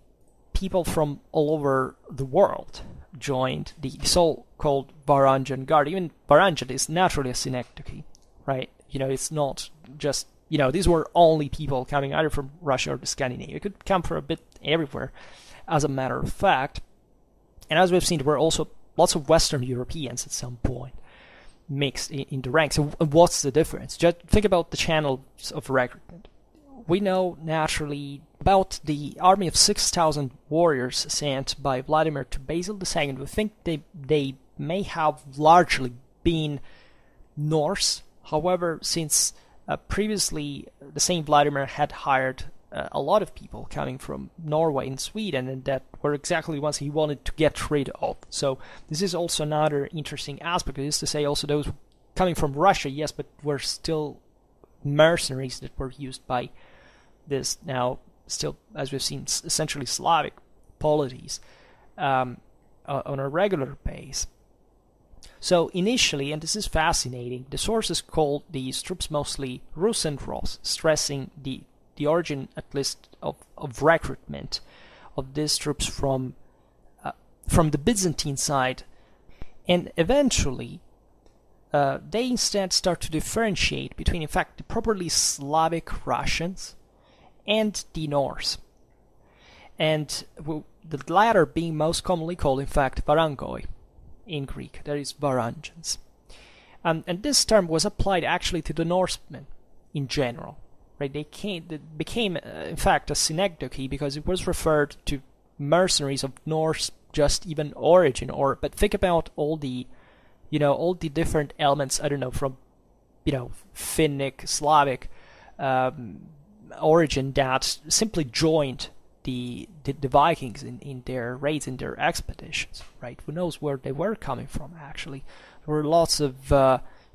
people from all over the world joined the so-called Varangian Guard. Even Varangian is naturally a synecdoche, right? You know, it's not just, you know, these were only people coming either from Russia or the Scandinavia. It could come from a bit everywhere, as a matter of fact. And as we've seen, there were also lots of Western Europeans at some point mixed in the ranks. So what's the difference? Just think about the channels of recruitment. We know, naturally, about the army of 6,000 warriors sent by Vladimir to Basil II. We think they may have largely been Norse. However, since previously the same Vladimir had hired a lot of people coming from Norway and Sweden, and that were exactly ones he wanted to get rid of. So this is also another interesting aspect. It is to say also those coming from Russia, yes, but were still mercenaries that were used by this now still, as we've seen, essentially Slavic polities on a regular base. So initially, and this is fascinating, the sources called these troops mostly Rus and Ros, stressing the origin, at least, of recruitment of these troops from the Byzantine side. And eventually, they instead start to differentiate between, in fact, the properly Slavic Russians and the Norse. And the latter being most commonly called, in fact, Varangoi. In Greek, that is Varangians. And this term was applied actually to the Norsemen in general. Right? It became, in fact, a synecdoche because it was referred to mercenaries of Norse, just even origin. But think about all the different elements. I don't know, from Finnic, Slavic origin that simply joined the Vikings in their raids, in their expeditions, right? Who knows where they were coming from, actually. There were lots of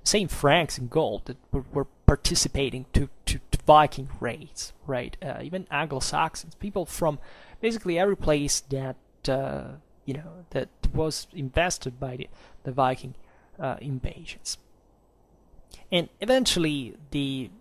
same Franks and Gold that were participating to Viking raids, right? Even Anglo-Saxons, people from basically every place that, that was invested by the Viking invasions. And eventually there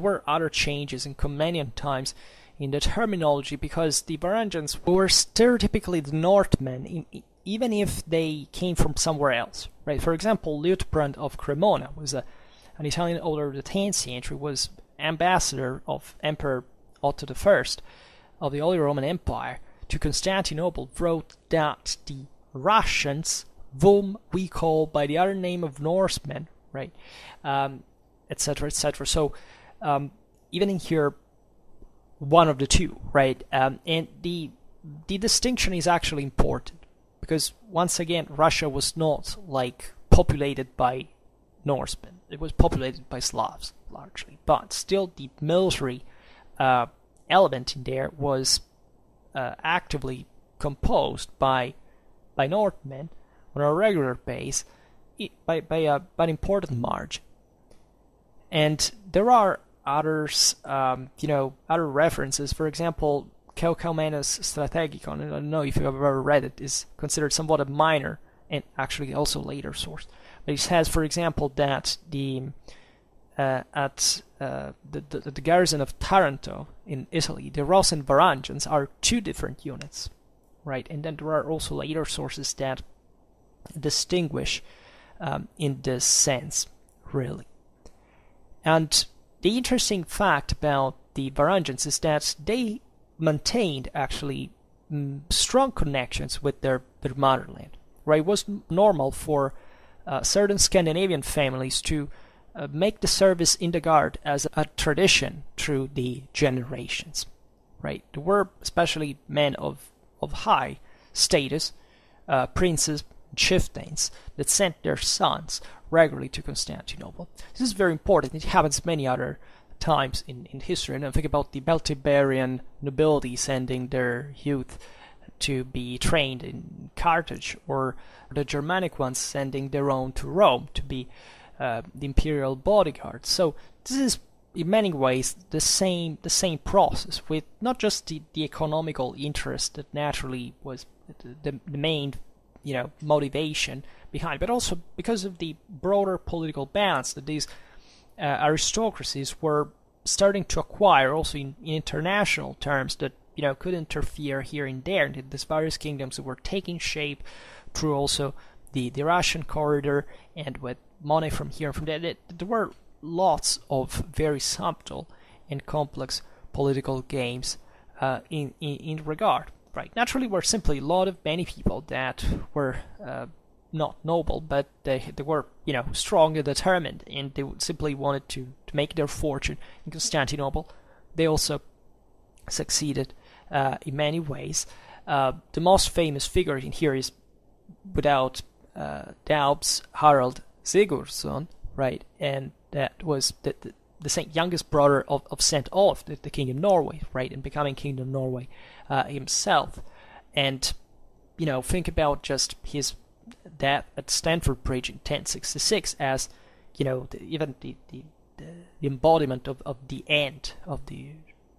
were other changes in Comnenian times in the terminology, because the Varangians were stereotypically the Northmen, even if they came from somewhere else, right? For example, Liutprand of Cremona was an Italian order of the 10th century, was ambassador of Emperor Otto I of the Holy Roman Empire to Constantinople, wrote that the Russians, whom we call by the other name of Norsemen, right, etc., etc. So even in here, one of the two, right? And the distinction is actually important, because once again, Russia was not like populated by Norsemen. It was populated by Slavs largely, but still the military element in there was actively composed by Northmen on a regular base, by an important margin. And there are others, other references. For example, Keukomenus Strategikon, I don't know if you've ever read it, is considered somewhat a minor and actually also later source. But it says, for example, that the garrison of Taranto in Italy, the Ros and Varangians are two different units, right? And then there are also later sources that distinguish in this sense, really. And the interesting fact about the Varangians is that they maintained actually strong connections with their motherland. Right? It was normal for certain Scandinavian families to make the service in the guard as a tradition through the generations. Right? There were especially men of high status, princes, chieftains, that sent their sons regularly to Constantinople. This is very important. It happens many other times in history. And I think about the Beltiberian nobility sending their youth to be trained in Carthage, or the Germanic ones sending their own to Rome to be the imperial bodyguard. So this is in many ways the same process, with not just the economical interest that naturally was the main motivation behind, but also because of the broader political balance that these aristocracies were starting to acquire, also in international terms, that could interfere here and there, and these various kingdoms that were taking shape through also the Russian corridor, and with money from here and from there. There were lots of very subtle and complex political games in regard. Right. Naturally, were simply a lot of many people that were not noble, but they were strong and determined, and they simply wanted to make their fortune in Constantinople. They also succeeded in many ways. The most famous figure in here is, without doubts, Harald Sigurdsson, right? And that was the the youngest brother of St. Olaf, the King of Norway, right, and becoming King of Norway himself. And, you know, think about just his death at Stamford Bridge in 1066 as, you know, the embodiment of the end of the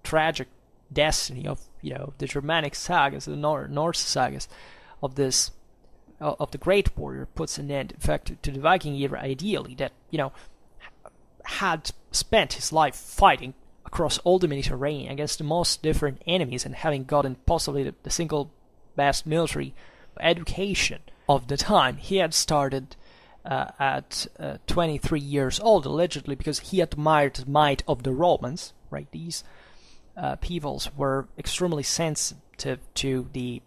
tragic destiny of, you know, the Germanic sagas, the Norse sagas, of this, of the great warrior, puts an end, in fact, to the Viking era, ideally, that, you know, had spent his life fighting across all the Mediterranean against the most different enemies, and having gotten possibly the single best military education of the time. He had started at 23 years old, allegedly, because he admired the might of the Romans, right? These peoples were extremely sensitive to the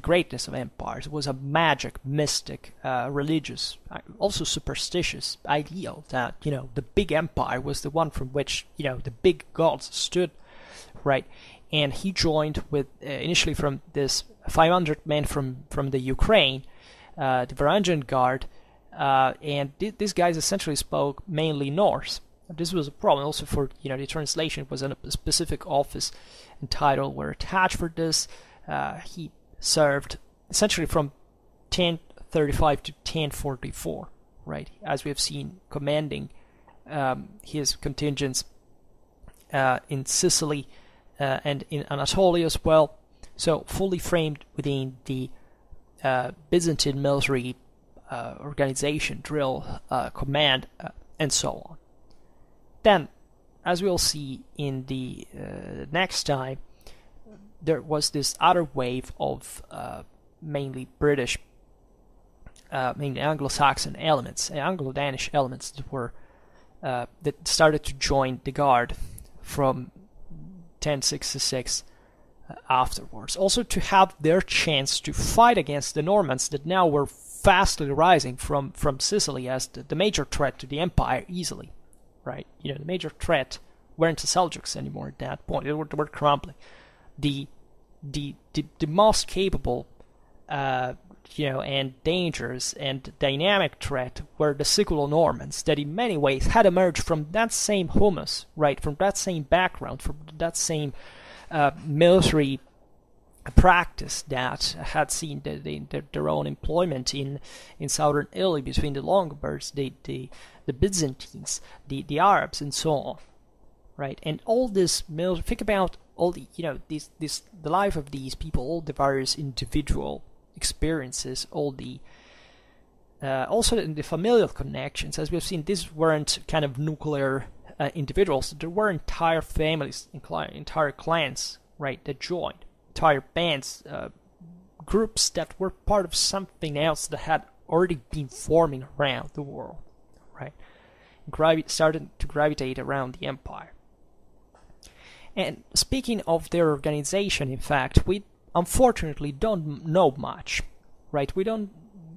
greatness of empires. It was a magic, mystic, religious, also superstitious ideal that, you know, the big empire was the one from which, you know, the big gods stood, right? And he joined with, initially from this 500 men from the Ukraine, the Varangian Guard, and these guys essentially spoke mainly Norse. This was a problem also for, you know, the translation was in a specific office and title were attached for this. He served essentially from 1035 to 1044, right? As we have seen, commanding his contingents in Sicily and in Anatolia as well. So fully framed within the Byzantine military organization, drill, command, and so on. Then, as we'll see in the next time, there was this other wave of mainly British, mainly Anglo-Saxon elements, Anglo-Danish elements that were that started to join the Guard from 1066 afterwards, also to have their chance to fight against the Normans that now were vastly rising from Sicily as the major threat to the empire easily, right? You know, the major threat weren't the Seljuks anymore at that point. They were crumbling. The most capable, you know, and dangerous and dynamic threat were the secular Normans that in many ways had emerged from that same humus, right, from that same background, from that same military practice that had seen their own employment in southern Italy between the Longobards, the Byzantines, the Arabs, and so on, right? And all this military, think about all the, you know, the life of these people, all the various individual experiences, all the also the familial connections. As we've seen, these weren't kind of nuclear individuals. There were entire families, entire clans, right, that joined, entire bands, groups that were part of something else that had already been forming around the world, right? Started to gravitate around the empire. And speaking of their organization, in fact, we unfortunately don't know much, right? We don't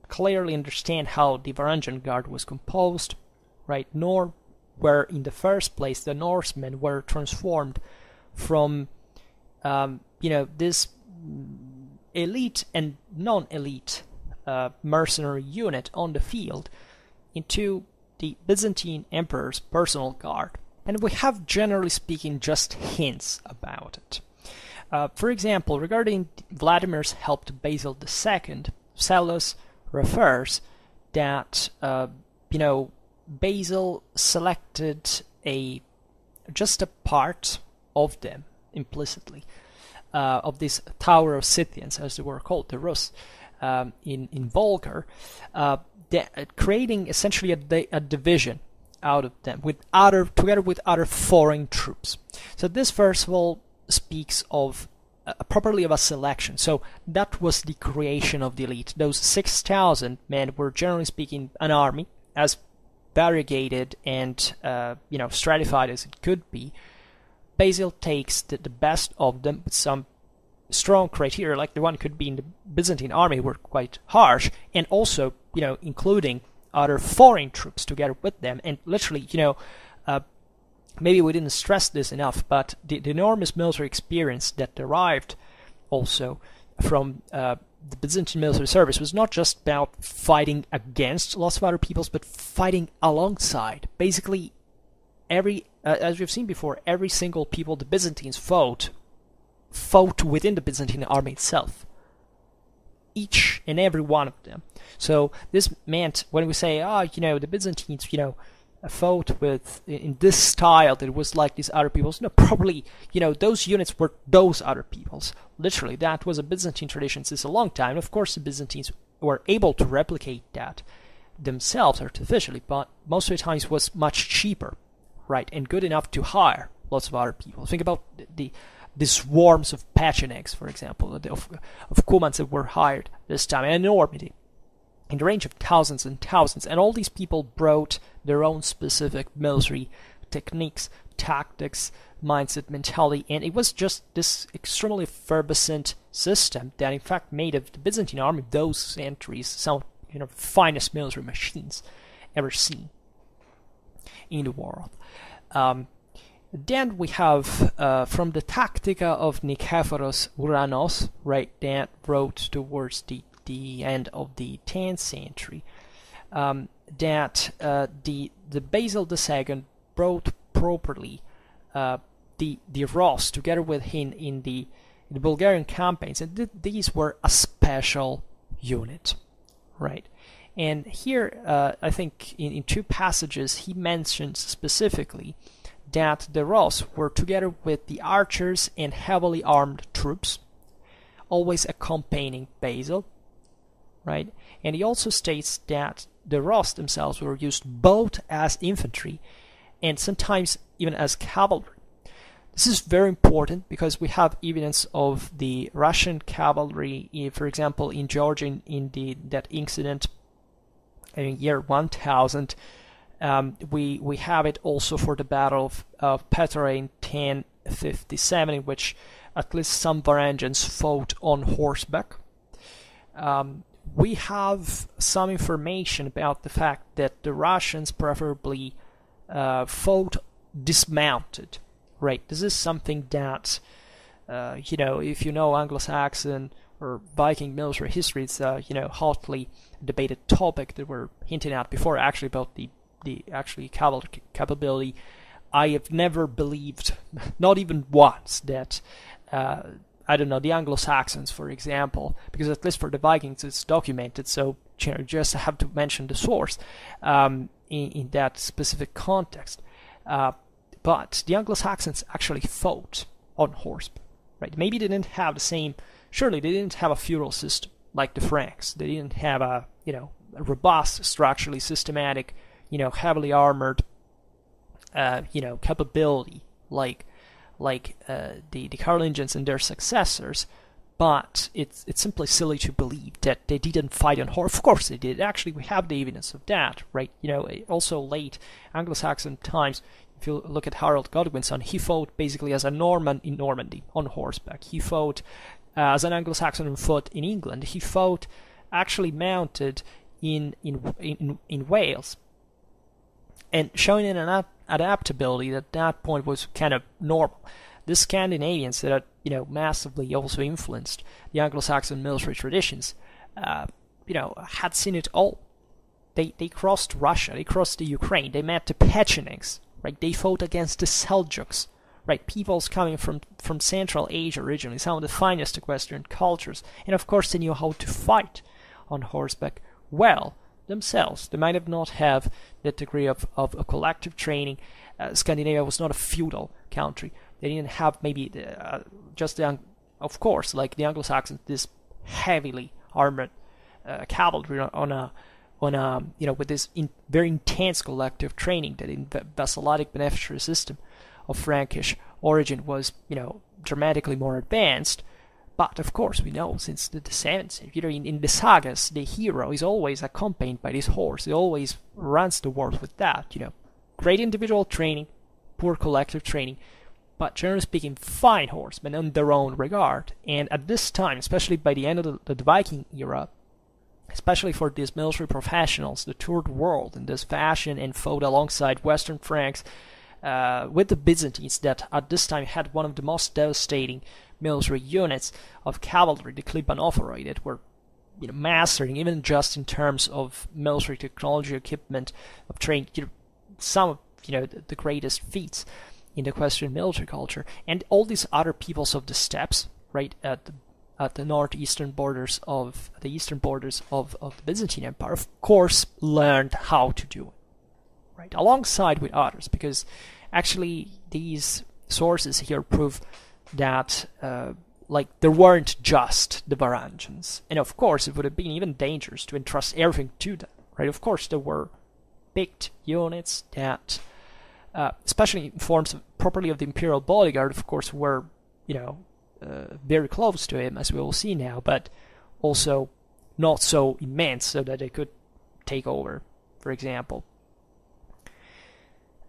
clearly understand how the Varangian Guard was composed, right? Nor where in the first place the Norsemen were transformed from, you know, this elite and non-elite mercenary unit on the field into the Byzantine Emperor's personal guard. And we have, generally speaking, just hints about it. For example, regarding Vladimir's help to Basil II, Sallust refers that, you know, Basil selected just a part of them, implicitly, of this Tower of Scythians, as they were called, the Rus, in Vulgar, creating essentially a division out of them, together with other foreign troops. So this, first of all, speaks of properly of a selection. So that was the creation of the elite. Those 6,000 men were, generally speaking, an army, as variegated and you know, stratified as it could be. Basil takes the best of them with some strong criteria, like the one could be in the Byzantine army, were quite harsh, and also, you know, including other foreign troops together with them. And literally, you know, maybe we didn't stress this enough, but the enormous military experience that derived also from the Byzantine military service was not just about fighting against lots of other peoples, but fighting alongside, basically as we've seen before, every single people the Byzantines fought within the Byzantine army itself. Each and every one of them. So this meant when we say, oh, you know, the Byzantines, you know, fought with in this style that was like these other peoples. No, probably, you know, those units were those other peoples. Literally, that was a Byzantine tradition since a long time. Of course, the Byzantines were able to replicate that themselves artificially, but most of the times was much cheaper, right, and good enough to hire lots of other people. Think about the swarms of Pechenegs, for example, of Cumans that were hired this time, and Normandy, in the range of thousands and thousands. And all these people brought their own specific military techniques, tactics, mindset, mentality, and it was just this extremely effervescent system that in fact made of the Byzantine army those centuries some, you know, finest military machines ever seen in the world. Then we have from the Tactica of Nikephoros Ouranos, right, that wrote towards the end of the 10th century, that the Basil II brought properly the Rus together with him in the Bulgarian campaigns, and these were a special unit, right? And here, I think in two passages he mentions specifically that the Rus were together with the archers and heavily armed troops, always accompanying Basil, right? And he also states that the Rus themselves were used both as infantry and sometimes even as cavalry. This is very important because we have evidence of the Russian cavalry, for example, in Georgia, in that incident in year 1000. We have it also for the Battle of Petra in 1057, in which at least some Varangians fought on horseback. We have some information about the fact that the Russians preferably fought dismounted, right? This is something that, you know, if you know Anglo-Saxon or Viking military history, it's a, you know, hotly debated topic that we're hinting at before, actually, about the actually cavalry capability. I have never believed, not even once, that I don't know, the Anglo-Saxons, for example, because at least for the Vikings it's documented, so you know, just have to mention the source in that specific context. But the Anglo-Saxons actually fought on horseback, right? Maybe they didn't have the same, surely they didn't have a feudal system like the Franks. They didn't have a, you know, a robust, structurally systematic, you know, heavily armored, you know, capability like the Carolingians and their successors, but it's simply silly to believe that they didn't fight on horse. Of course they did. Actually, we have the evidence of that, right? You know, also late Anglo-Saxon times, if you look at Harald Godwinson, he fought basically as a Norman in Normandy on horseback. He fought as an Anglo-Saxon on foot in England. He fought actually mounted in Wales, and showing an adaptability that at that point was kind of normal. The Scandinavians that had, you know, massively also influenced the Anglo-Saxon military traditions, you know, had seen it all. They crossed Russia, they crossed the Ukraine, they met the Pechenegs, right? They fought against the Seljuks, right? Peoples coming from Central Asia originally, some of the finest of Western cultures, and of course they knew how to fight on horseback well themselves. They might have not have that degree of a collective training. Scandinavia was not a feudal country. They didn't have maybe of course, like the Anglo-Saxons, this heavily armored cavalry on a you know, with this very intense collective training that in the vassalatic beneficiary system of Frankish origin was, you know, dramatically more advanced. But of course, we know since the 7th century, you know, in the sagas, the hero is always accompanied by this horse. He always runs the world with that. You know, great individual training, poor collective training, but generally speaking, fine horsemen in their own regard. And at this time, especially by the end of the Viking era, especially for these military professionals, they toured the world in this fashion and fought alongside Western Franks with the Byzantines, that at this time had one of the most devastating military units of cavalry, the Kleidion Pass, that were, you know, mastering, even just in terms of military technology, equipment, of training, you know, some of you know, the greatest feats in the Equestrian military culture, and all these other peoples of the steppes, right at the northeastern borders of the eastern borders of the Byzantine Empire, of course, learned how to do it, right, alongside with others, because actually these sources here prove that there weren't just the Varangians, and of course it would have been even dangerous to entrust everything to them, right? Of course there were picked units that, especially in forms of, properly of the imperial bodyguard, of course were, you know, very close to him, as we will see now, but also not so immense so that they could take over, for example.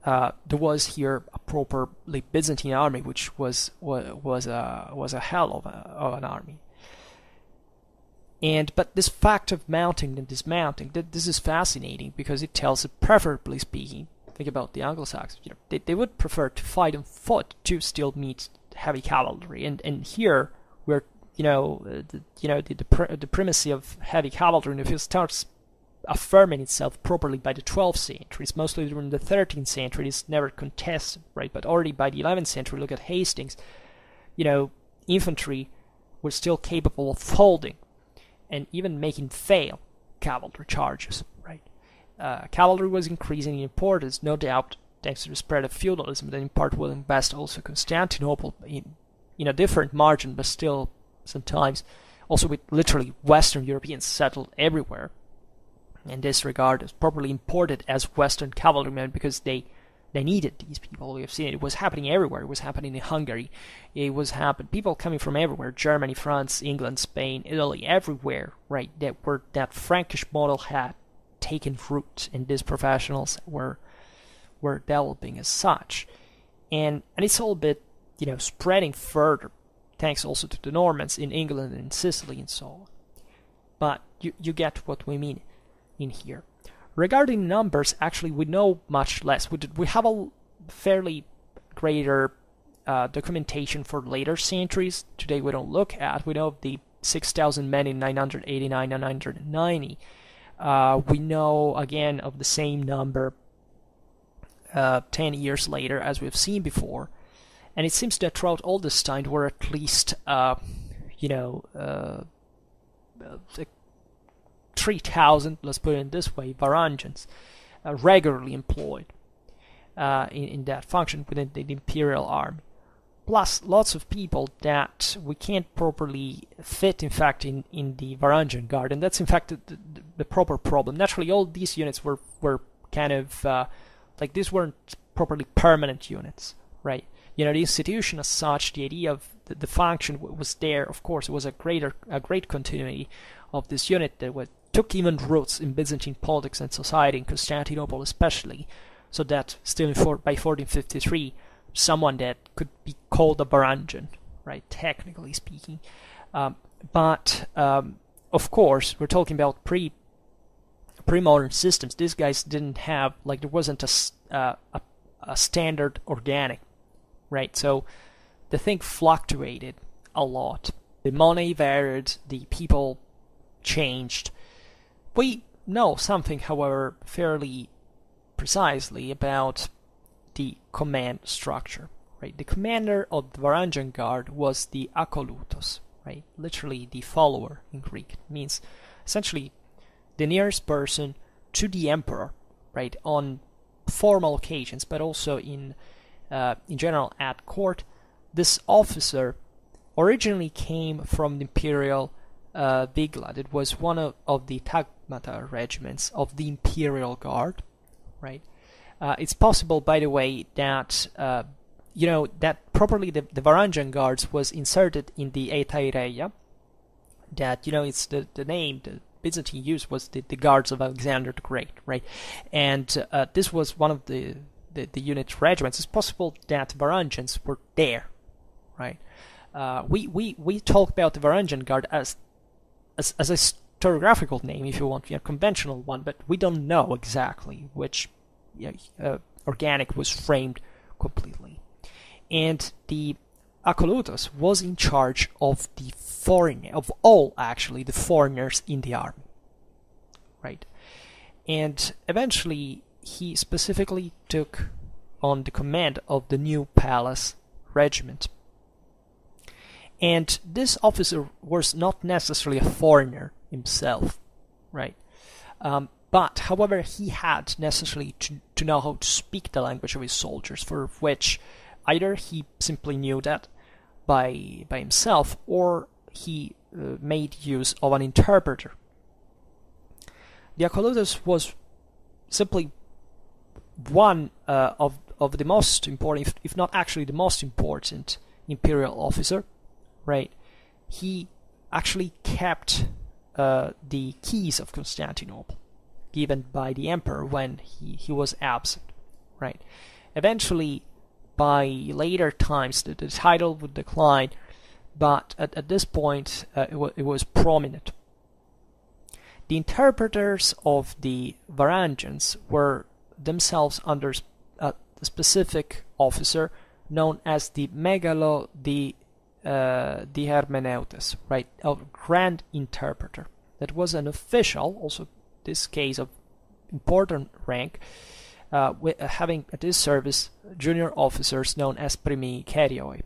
There was here a properly Byzantine army, which was a hell of an army. But this fact of mounting and dismounting, this is fascinating because it tells that, preferably speaking, think about the Anglo-Saxons, you know, they would prefer to fight on foot to still meet heavy cavalry, and here where, you know, the primacy of heavy cavalry in the field starts affirming itself properly by the 12th century. It's mostly during the 13th century it's never contested, right? But already by the 11th century, look at Hastings, you know, infantry were still capable of holding and even making fail cavalry charges, right? Cavalry was increasing in importance, no doubt, thanks to the spread of feudalism that in part will invest also Constantinople in a different margin, but still sometimes also with literally Western Europeans settled everywhere. In this regard, it's properly imported as Western cavalrymen because they needed these people. We have seen it. It was happening everywhere. It was happening in Hungary. It was happening. People coming from everywhere: Germany, France, England, Spain, Italy, everywhere. Right? That Frankish model had taken root, and these professionals were developing as such. And it's all a bit, you know, spreading further, thanks also to the Normans in England and Sicily and so on. But you get what we mean in here. Regarding numbers, actually we know much less. We have a fairly greater documentation for later centuries. Today we don't look at. We know of the 6,000 men in 989 and 990. We know again of the same number 10 years later, as we've seen before. And it seems that throughout all this time there were at least, you know, 3,000, let's put it this way, Varangians regularly employed in that function within the imperial army. Plus lots of people that we can't properly fit, in fact, in the Varangian Guard, and that's in fact the proper problem. Naturally, all these units were kind of, these weren't properly permanent units, right? You know, the institution as such, the idea of the function was there, of course. It was a great continuity of this unit that took even roots in Byzantine politics and society, in Constantinople especially, so that still by 1453, someone that could be called a Varangian, right, technically speaking. Of course, we're talking about pre-modern systems. These guys didn't have, there wasn't a standard organic, right? So the thing fluctuated a lot. The money varied, the people changed. We know something, however, fairly precisely about the command structure, right? The commander of the Varangian Guard was the Akolutos, right? Literally the follower in Greek. It means essentially the nearest person to the emperor, right? On formal occasions, but also in general at court. This officer originally came from the imperial Viglad. It was one of the tagmata regiments of the Imperial Guard, right? It's possible, by the way, that you know, that properly the Varangian Guards was inserted in the Etaireia. That, you know, it's the name the Byzantine used was the Guards of Alexander the Great, right? And this was one of the unit regiments. It's possible that Varangians were there, right? We talk about the Varangian Guard as a historiographical name, if you want, a conventional one, but we don't know exactly which organic was framed completely. And the Akolutos was in charge of all the foreigners in the army, right? And eventually he specifically took on the command of the new Palace regiment. And this officer was not necessarily a foreigner himself, right? But, however, he had necessarily to know how to speak the language of his soldiers, for which either he simply knew that by himself, or he made use of an interpreter. Diocolotus was simply one of the most important, if not actually the most important, imperial officer, right? He actually kept the keys of Constantinople, given by the emperor when he was absent, right? Eventually, by later times, the title would decline, but at this point, it was prominent. The interpreters of the Varangians were themselves under a specific officer known as the Megalo di Hermeneutes, right, a grand interpreter. That was an official, also this case of important rank, having at his service junior officers known as primi kerioi.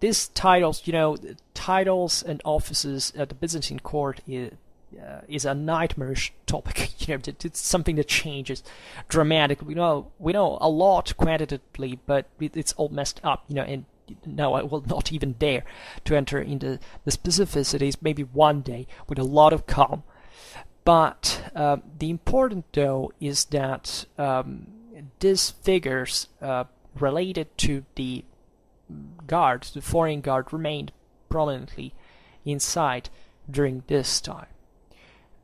These titles, you know, titles and offices at the Byzantine court is a nightmarish topic. You know, it's something that changes dramatically. We know a lot quantitatively, but it's all messed up. You know, and now I will not even dare to enter into the specificities. Maybe one day with a lot of calm. But the important though is that these figures related to the guard, the foreign guard, remained prominently inside during this time.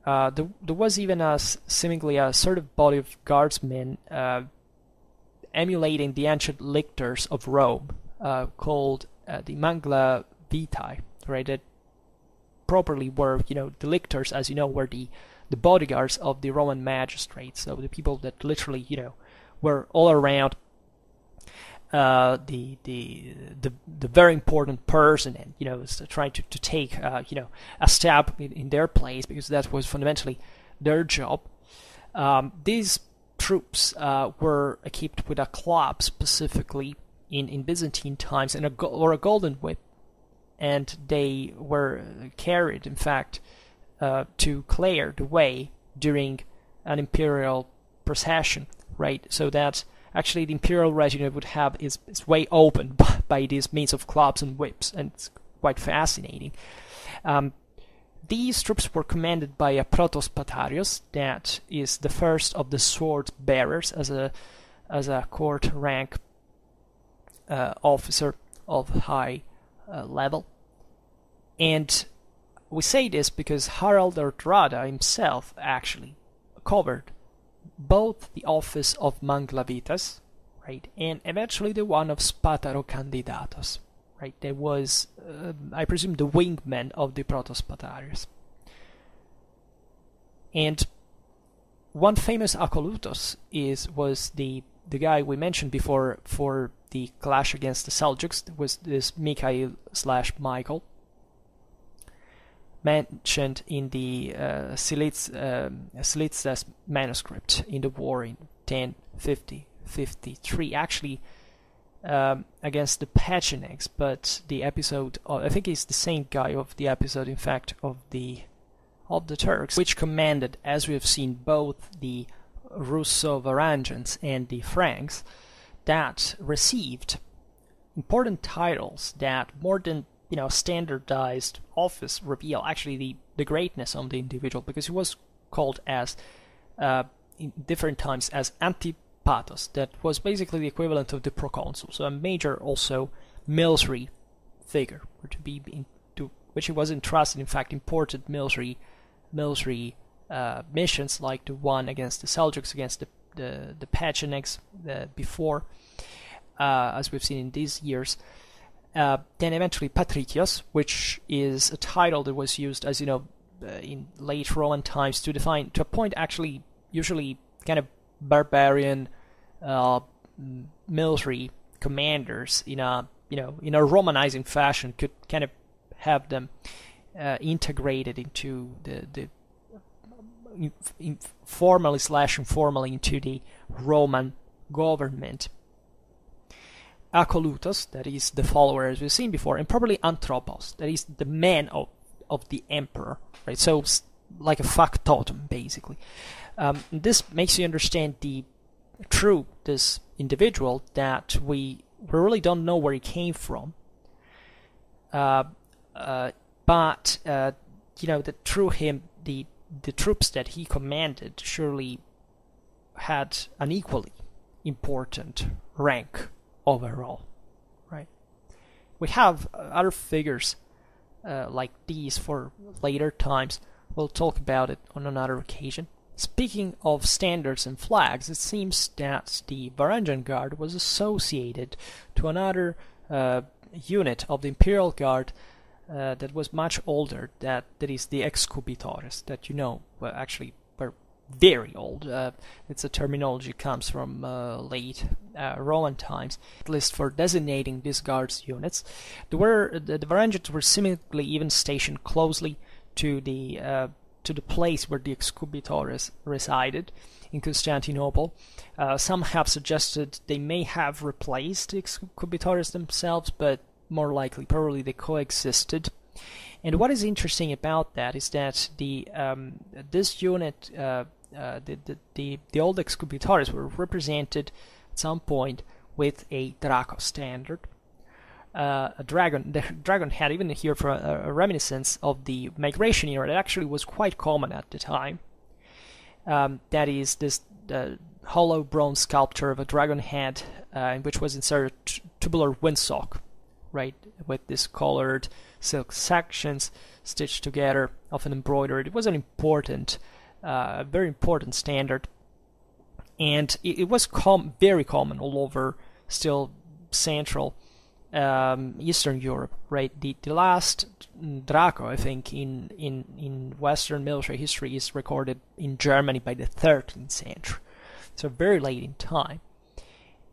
There was even seemingly a sort of body of guardsmen emulating the ancient lictors of Rome, called the Mangla Vitae, right? That properly were, you know, the lictors, as you know, were the bodyguards of the Roman magistrates, so the people that literally, you know, were all around the very important person, and, you know, trying to take you know, a stab in their place, because that was fundamentally their job. These troops were equipped with a club, specifically in Byzantine times, and a golden whip, and they were carried, in fact, to clear the way during an imperial procession, right? So that actually, the imperial regiment would have its way opened by these means of clubs and whips, and it's quite fascinating. These troops were commanded by a protospatarios, that is the first of the sword bearers, as a court rank officer of high level. And we say this because Harald Hardrada himself actually covered both the office of Manglavitas, right, and eventually the one of Spatarocandidatos, right? There was, I presume, the wingman of the Protospatarios. And one famous Acolutos was the guy we mentioned before for the clash against the Seljuks, was this Mikhail/Michael, mentioned in the Silitz's manuscript in the war in 1053, actually against the Pechenegs, but the episode of, I think it's the same guy of the episode, in fact, of the Turks, which commanded, as we have seen, both the Russo-Varangians and the Franks, that received important titles that more than, you know, standardized office reveal actually the greatness of the individual, because he was called as in different times as Antipatos, that was basically the equivalent of the proconsul, so a major also military figure, or to which he was entrusted, in fact, important military missions like the one against the Seljuks, against the Pechenegs before, as we've seen in these years. Then eventually Patricios, which is a title that was used, as you know, in late Roman times to appoint actually usually kind of barbarian military commanders in a, you know, in a Romanizing fashion, could kind of have them integrated into the formally/informally into the Roman government. Acolutos, that is the follower as we've seen before, and probably anthropos, that is the man of the emperor, right? So like a factotum, basically. This makes you understand the true this individual that we really don't know where he came from, but you know that through him the troops that he commanded surely had an equally important rank overall, right? We have other figures like these for later times. We'll talk about it on another occasion. Speaking of standards and flags, it seems that the Varangian Guard was associated to another unit of the Imperial Guard that was much older, that is the Excubitores, that you know actually were very old. It's a terminology that comes from late Roman times, at least for designating these guards' units. The Varangians were seemingly even stationed closely to the place where the Excubitores resided in Constantinople. Some have suggested they may have replaced the Excubitores themselves, but more likely, probably they coexisted. And what is interesting about that is that this unit, the old Excubitores, were represented at some point with a Draco standard. A dragon. The dragon had even here for a reminiscence of the migration era. It actually was quite common at the time. That is this hollow bronze sculpture of a dragon head, in which was inserted tubular windsock, right, with these colored silk sections stitched together, often embroidered. It was an important, very important standard, and it was very common all over, still Central. Eastern Europe, right? The last Draco, I think, in Western military history is recorded in Germany by the 13th century, so very late in time.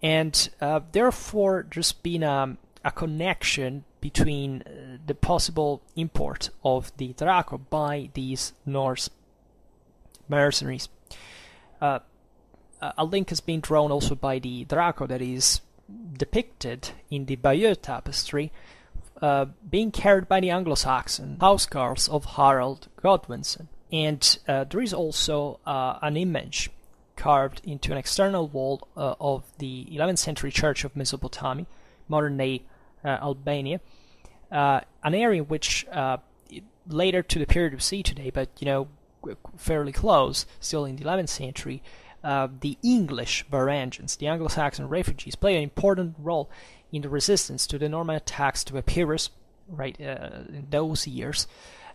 And therefore there's been a connection between the possible import of the Draco by these Norse mercenaries. A link has been drawn also by the Draco that is depicted in the Bayeux tapestry being carried by the Anglo-Saxon housecarls of Harald Godwinson. And there is also an image carved into an external wall of the 11th century church of Mesopotamia, modern-day Albania, an area which later to the period we see today, but you know fairly close, still in the 11th century, the English Varangians, the Anglo-Saxon refugees, played an important role in the resistance to the Norman attacks to Epirus, right, in those years.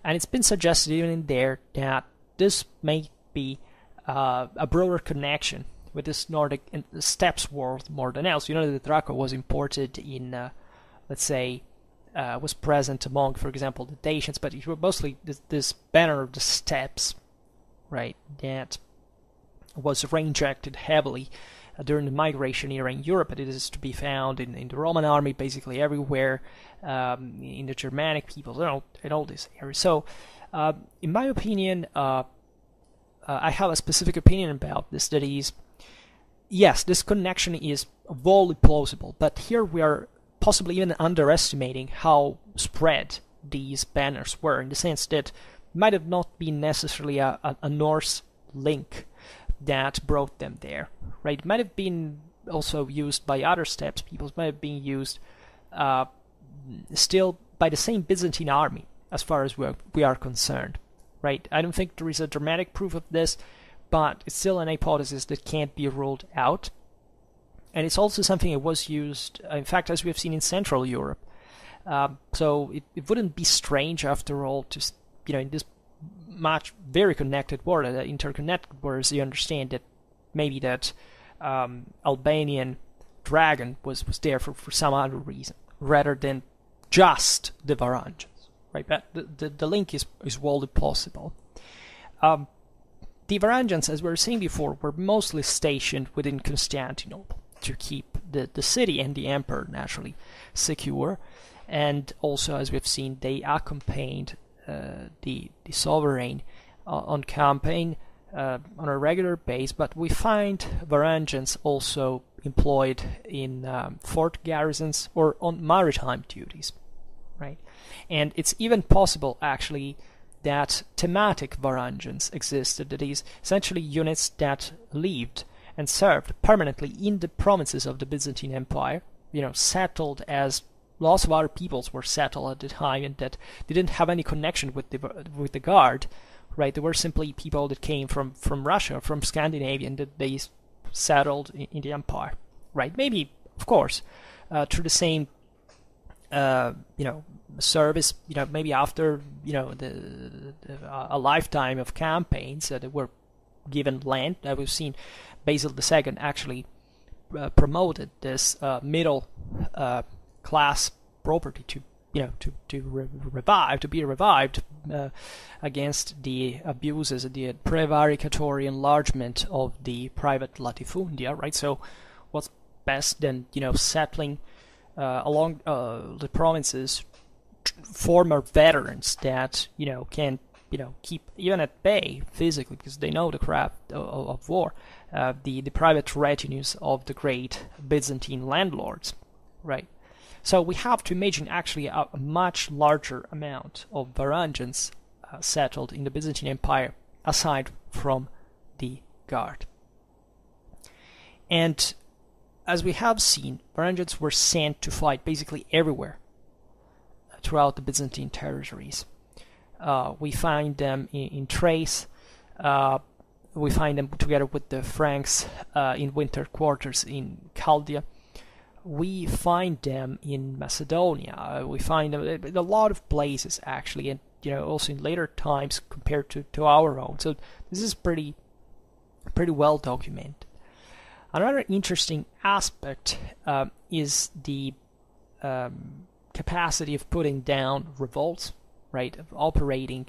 And it's been suggested even in there that this may be a broader connection with this Nordic steppes world more than else. You know that the Draco was imported in, let's say, was present among, for example, the Dacians, but it was mostly this banner of the steppes, right, that was reinjected heavily during the migration era in Europe, but it is to be found in the Roman army, basically everywhere, in the Germanic peoples, in all these areas. So, in my opinion, I have a specific opinion about this, that is, yes, this connection is wholly plausible, but here we are possibly even underestimating how spread these banners were, in the sense that it might have not been necessarily a Norse link that brought them there, right? It might have been also used by other steppes peoples, might have been used still by the same Byzantine army, as far as we are concerned, right? I don't think there is a dramatic proof of this, but it's still an hypothesis that can't be ruled out. And it's also something that was used, in fact, as we have seen in Central Europe. So it wouldn't be strange, after all, to, you know, in this much very connected world, interconnected world, as you understand that maybe that Albanian dragon was there for some other reason rather than just the Varangians, right? But the link is wholly possible. The Varangians, as we were saying before, were mostly stationed within Constantinople to keep the city and the emperor naturally secure, and also, as we've seen, they accompanied the sovereign on campaign on a regular basis, but we find Varangians also employed in fort garrisons or on maritime duties, right? And it's even possible, actually, that thematic Varangians existed, that is, essentially units that lived and served permanently in the provinces of the Byzantine Empire, you know, settled as lots of other peoples were settled at the time, and that they didn't have any connection with the Guard, right? They were simply people that came from Russia, from Scandinavia, and that they settled in the empire, right? Maybe, of course, through the same, you know, service, you know, maybe after, you know, a lifetime of campaigns that were given land. We've seen Basil II actually promoted this middle class property to, you know, to be revived against the abuses, the prevaricatory enlargement of the private latifundia, right? So what's best than, you know, settling along the provinces former veterans that, you know, can, you know, keep even at bay physically, because they know the crap of war, the private retinues of the great Byzantine landlords, right? So we have to imagine actually a much larger amount of Varangians settled in the Byzantine Empire aside from the Guard. And as we have seen, Varangians were sent to fight basically everywhere throughout the Byzantine territories. We find them in Thrace. We find them together with the Franks in winter quarters in Chaldea. We find them in Macedonia. We find them in a lot of places, actually, and, you know, also in later times compared to our own. So this is pretty well documented. Another interesting aspect is the capacity of putting down revolts, right? Of operating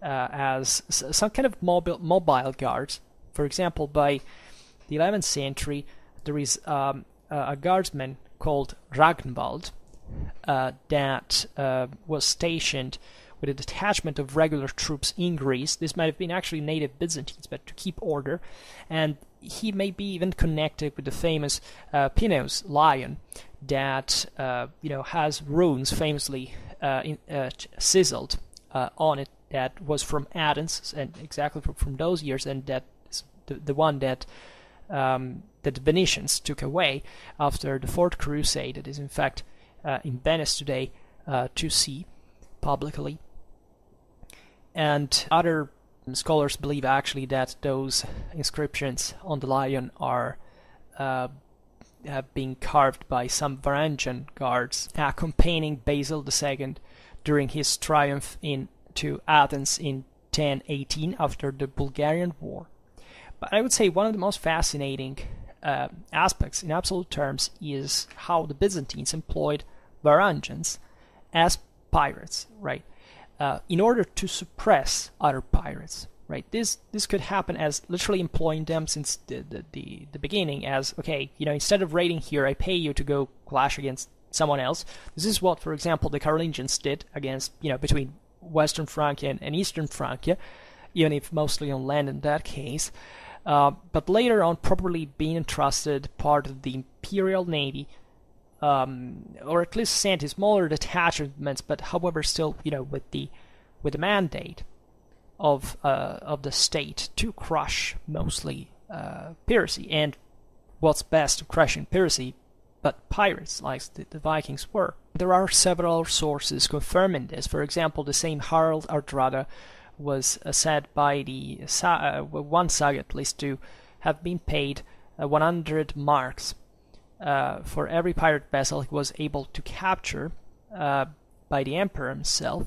as some kind of mobile guards. For example, by the 11th century, there is a guardsman called Ragnvald that was stationed with a detachment of regular troops in Greece. This might have been actually native Byzantines, but to keep order, and he may be even connected with the famous Pinus lion that you know, has runes famously chiseled on it that was from Athens, and exactly from those years, and that is the one that that the Venetians took away after the Fourth Crusade, that is in fact in Venice today to see publicly. And other scholars believe actually that those inscriptions on the lion are have been carved by some Varangian guards accompanying Basil II during his triumph to Athens in 1018 after the Bulgarian War. But I would say one of the most fascinating aspects in absolute terms is how the Byzantines employed Varangians as pirates, right? In order to suppress other pirates, right? This could happen as literally employing them since the beginning as, okay, you know, instead of raiding here, I pay you to go clash against someone else. This is what, for example, the Carolingians did against, you know, between Western Francia and Eastern Francia, even if mostly on land in that case. But later on, probably being entrusted part of the imperial navy, or at least sent in smaller detachments, but however still, you know, with the mandate of the state to crush mostly piracy, and what's best to crush in piracy but pirates, like the Vikings were. There are several sources confirming this. For example, the same Harald Hardrada was said by the one saga at least to have been paid 100 marks for every pirate vessel he was able to capture by the emperor himself,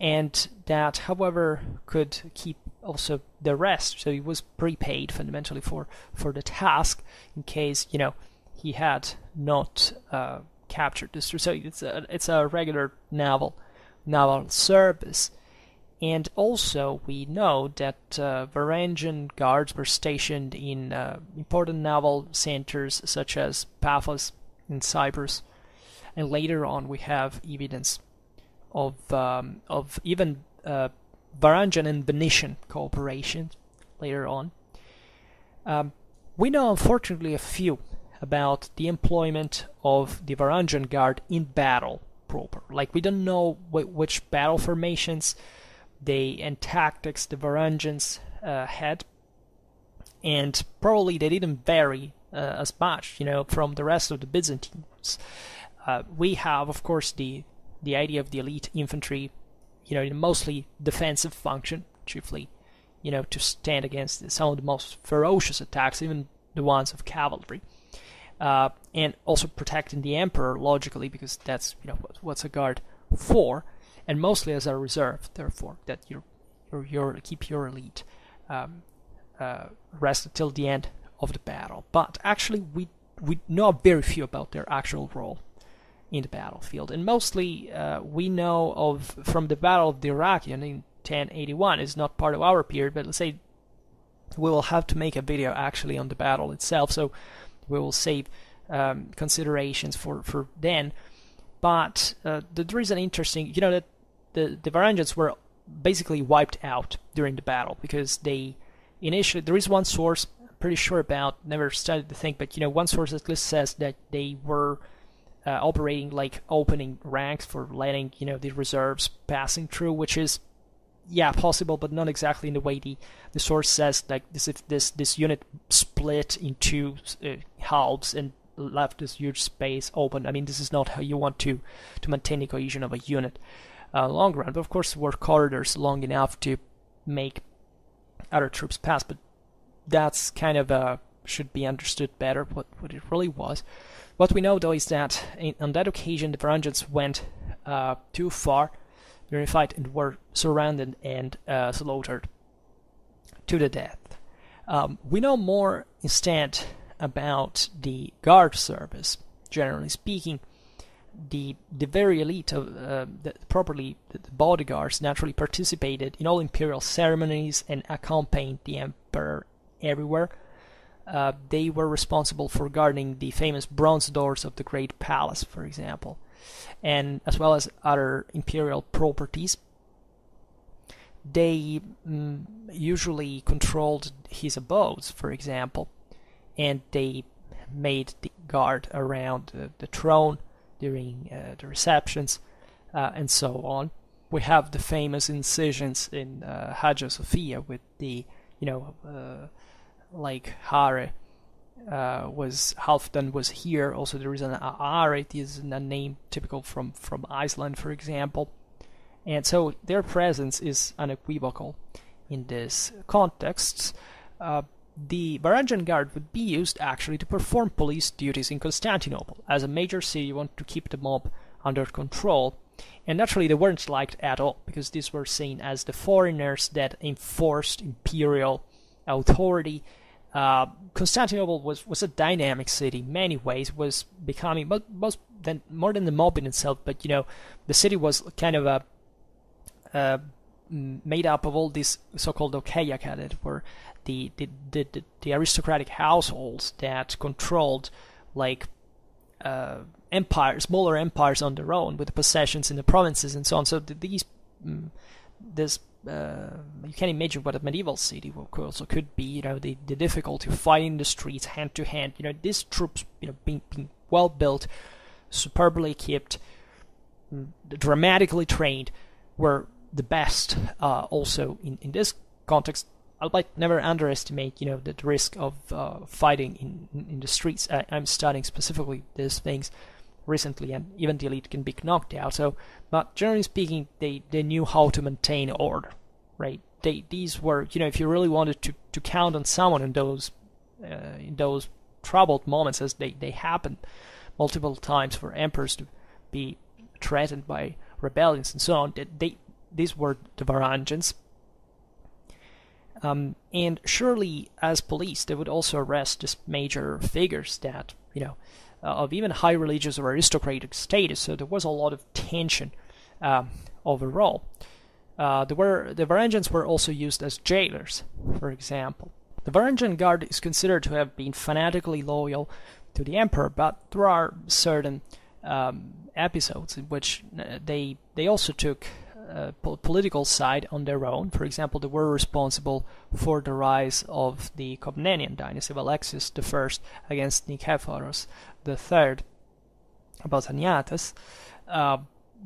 and that however could keep also the rest, so he was prepaid fundamentally for the task in case, you know, he had not captured this. So it's a regular naval service. And also, we know that Varangian guards were stationed in important naval centers such as Paphos and Cyprus, and later on we have evidence of even Varangian and Venetian cooperation later on. We know, unfortunately, a few about the employment of the Varangian Guard in battle proper. Like, we don't know which battle formations they and tactics the Varangians had, and probably they didn't vary as much, you know, from the rest of the Byzantines. We have, of course, the idea of the elite infantry, you know, in mostly defensive function, chiefly, you know, to stand against some of the most ferocious attacks, even the ones of cavalry, and also protecting the emperor, logically, because that's, you know, what's a guard for, and mostly as a reserve, therefore, that you keep your elite rested till the end of the battle. But actually, we know very few about their actual role in the battlefield, and mostly we know of from the Battle of the Dyrrachium in 1081. It's not part of our period, but let's say we will have to make a video actually on the battle itself, so we will save considerations for then. But there is an interesting, you know, that the Varangians were basically wiped out during the battle, because they initially, there is one source, pretty sure about, never studied the thing, but you know, one source at least says that they were operating like opening ranks for letting, you know, the reserves passing through, which is, yeah, possible, but not exactly in the way the source says. Like, this, if this unit split into halves and left this huge space open. I mean, this is not how you want to maintain the cohesion of a unit long run. But of course, there were corridors long enough to make other troops pass. But that's kind of should be understood better what it really was. What we know though is that on that occasion the Varangians went too far during the fight and were surrounded and slaughtered to the death. We know more instead about the guard service, generally speaking. The very elite, of, the bodyguards, naturally participated in all imperial ceremonies and accompanied the emperor everywhere. They were responsible for guarding the famous bronze doors of the Great Palace, for example, and as well as other imperial properties. They usually controlled his abodes, for example, and they made the guard around the throne during the receptions and so on. We have the famous incisions in Hagia Sophia with the, you know, like Hare was Halfdan was here. Also, there is an Are, it is a name typical from Iceland, for example. And so their presence is unequivocal in this context. The Varangian Guard would be used actually to perform police duties in Constantinople. As a major city, you want to keep the mob under control. And naturally, they weren't liked at all, because these were seen as the foreigners that enforced imperial authority. Constantinople was a dynamic city in many ways, was becoming, but more than the mob in itself, but you know, the city was kind of a made up of all these so-called okiaka, that were the aristocratic households that controlled like empires, smaller empires on their own, with the possessions in the provinces and so on. So you can imagine what a medieval city also could be, you know, the difficulty of fighting in the streets hand to hand, you know, these troops, you know, being well built, superbly equipped, dramatically trained, were the best also in this context. Albeit never underestimate, you know, the risk of fighting in the streets. I'm studying specifically these things recently, and even the elite can be knocked out. So, but generally speaking, they knew how to maintain order, right? These were, you know, if you really wanted to count on someone in those troubled moments, as they happened multiple times for emperors to be threatened by rebellions and so on, these were the Varangians. And surely, as police, they would also arrest just major figures that, you know, of even high religious or aristocratic status, so there was a lot of tension overall. The Varangians were also used as jailers, for example. The Varangian Guard is considered to have been fanatically loyal to the emperor, but there are certain episodes in which they also took political side on their own. For example, they were responsible for the rise of the Komnenian dynasty of Alexius I against Nikephoros III Bausaniates.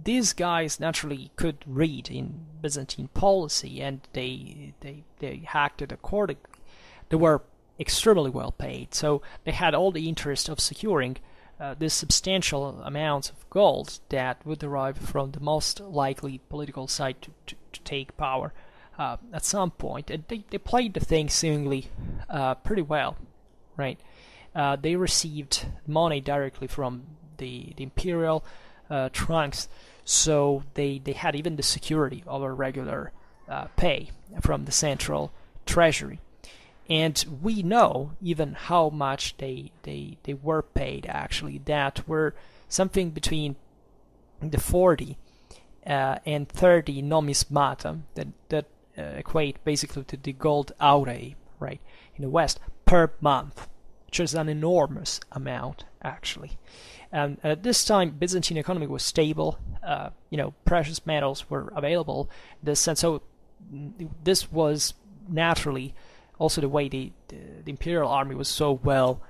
These guys naturally could read in Byzantine policy, and they acted accordingly. They were extremely well paid, so they had all the interest of securing these substantial amounts of gold that would derive from the most likely political side to take power at some point. And they played the thing seemingly pretty well, right? They received money directly from the imperial trunks, so they had even the security of a regular pay from the central treasury. And we know even how much they were paid, actually. That were something between the 40 and 30 nomismata that equate basically to the gold aurei, right, in the West, per month, which is an enormous amount, actually. And at this time, Byzantine economy was stable. You know, precious metals were available. This, and so this was naturally also the way the imperial army was so well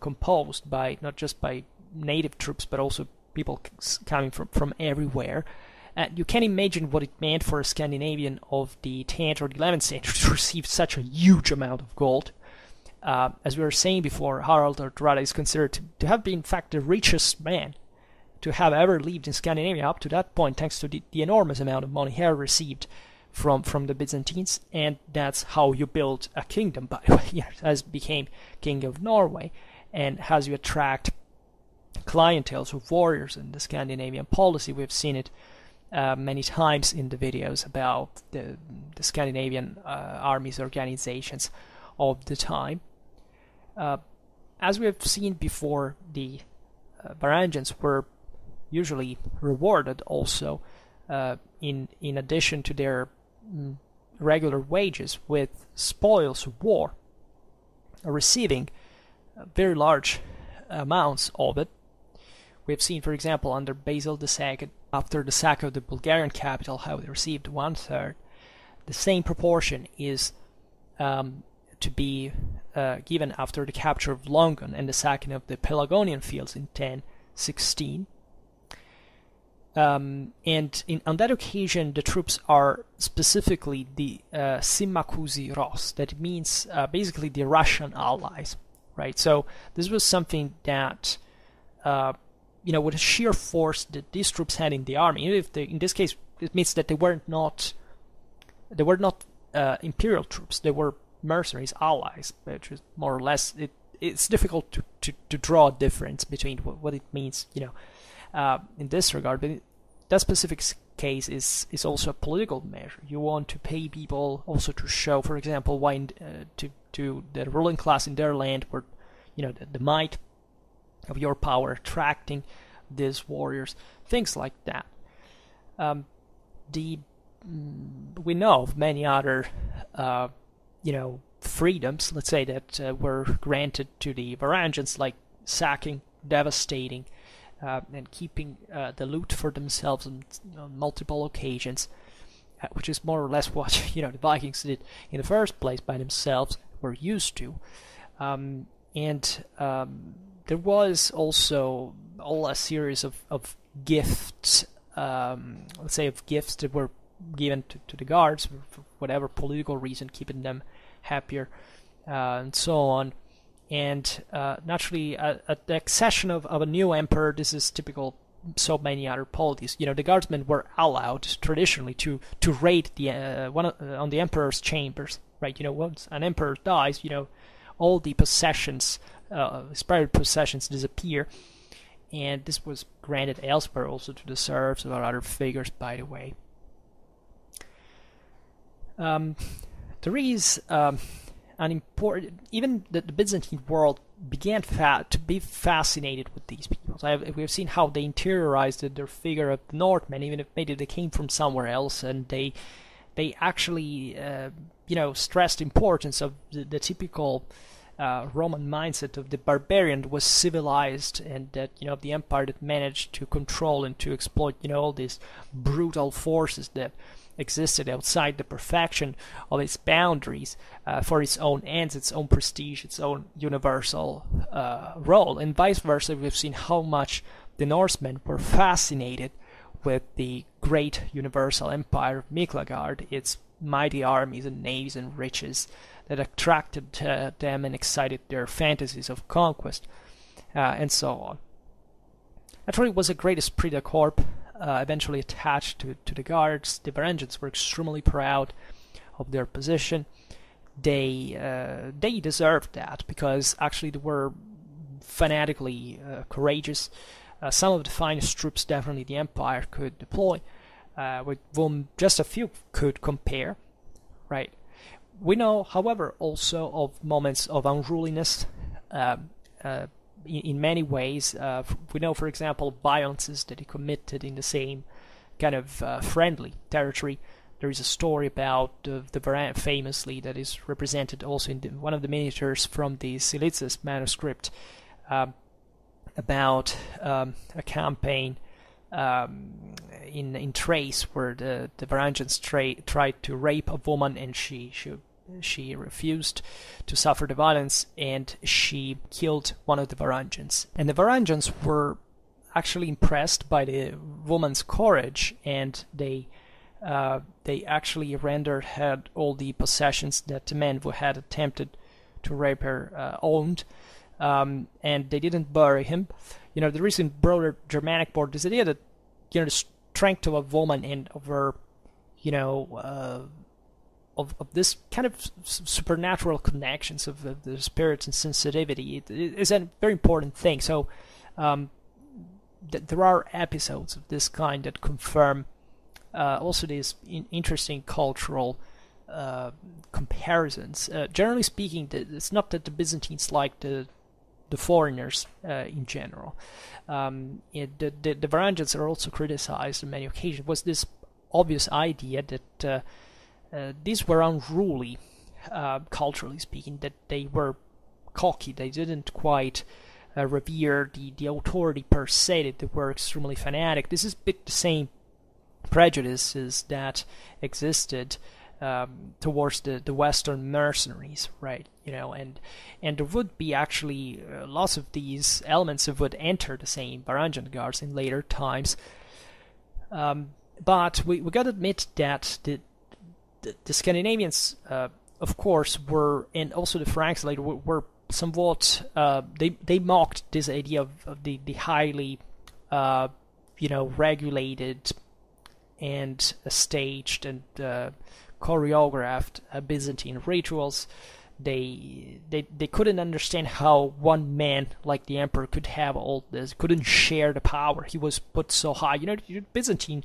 composed, by not just by native troops but also people coming from everywhere. And you can imagine what it meant for a Scandinavian of the 10th or the 11th century to receive such a huge amount of gold. As we were saying before, Harald Hardrada is considered to have been in fact the richest man to have ever lived in Scandinavia up to that point, thanks to the enormous amount of money he received from the Byzantines. And that's how you build a kingdom, by the way, as became king of Norway, and as you attract clienteles of warriors in the Scandinavian policy. We've seen it many times in the videos about the Scandinavian armies, organizations of the time. As we have seen before, the Varangians were usually rewarded also in addition to their regular wages with spoils of war, receiving very large amounts of it. We've seen, for example, under Basil II, after the sack of the Bulgarian capital, how they received 1/3. The same proportion is to be given after the capture of Longon and the sacking of the Pelagonian fields in 1016. And on that occasion, the troops are specifically the Symmachusii Ros. That means basically the Russian allies, right? So this was something that, you know, with the sheer force that these troops had in the army, even if they, in this case, it means that they were not imperial troops. They were mercenaries, allies, which is more or less. It's difficult to draw a difference between what it means, you know. In this regard, but that specific case is also a political measure. You want to pay people also to show, for example, why to the ruling class in their land, where, you know, the might of your power attracting these warriors, things like that. We know of many other you know, freedoms, let's say, that were granted to the Varangians, like sacking, devastating, and keeping the loot for themselves on multiple occasions, which is more or less what, you know, the Vikings did in the first place by themselves, were used to. There was also all a series of gifts, let's say, of gifts that were given to the guards for whatever political reason, keeping them happier, and so on. And naturally, at the accession of a new emperor, this is typical so many other polities. You know, the guardsmen were allowed traditionally to raid the on the emperor's chambers, right? You know, once an emperor dies, you know, all the possessions, his private possessions, disappear. And this was granted elsewhere also to the serfs or other figures, by the way. There is an important, even the Byzantine world began to be fascinated with these people. So we have seen how they interiorized their figure of the Northmen, even if maybe they came from somewhere else, and they actually, you know, stressed the importance of the typical Roman mindset of the barbarian was civilized, and that, you know, the empire that managed to control and to exploit, you know, all these brutal forces that existed outside the perfection of its boundaries for its own ends, its own prestige, its own universal role. And vice versa, we've seen how much the Norsemen were fascinated with the great universal empire of Miklagard, its mighty armies and navies and riches that attracted them and excited their fantasies of conquest, and so on. Naturally, it was the greatest Prida Corps eventually attached to the guards. The Varangians were extremely proud of their position. They deserved that, because actually they were fanatically courageous. Some of the finest troops definitely the empire could deploy, with whom just a few could compare, right? We know, however, also of moments of unruliness in many ways. We know, for example, violences that he committed in the same kind of friendly territory. There is a story about the Varan, famously, that is represented also in one of the miniatures from the Silicius manuscript, about a campaign in Thrace, where the Varangians tried to rape a woman, and she refused to suffer the violence, and she killed one of the Varangians. And the Varangians were actually impressed by the woman's courage, and they actually rendered her all the possessions that the men who had attempted to rape her owned. And they didn't bury him. You know, the reason broader Germanic board is the idea that, you know, the strength of a woman and of her, you know, of this kind of supernatural connections of the spirits and sensitivity, it is a very important thing. So there are episodes of this kind that confirm also these interesting cultural comparisons. Generally speaking, it's not that the Byzantines liked the foreigners in general. The Varangians are also criticized on many occasions. It was this obvious idea that these were unruly, culturally speaking, that they were cocky, they didn't quite revere the authority per se, that they were extremely fanatic. This is a bit the same prejudices that existed towards the Western mercenaries, right? You know, and there would be actually lots of these elements that would enter the same Varangian Guards in later times. But we gotta admit that the Scandinavians, of course, were, and also the Franks later were somewhat they mocked this idea of the highly you know, regulated and staged and choreographed Byzantine rituals. They couldn't understand how one man like the emperor could have all this, couldn't share the power. He was put so high. You know, the Byzantine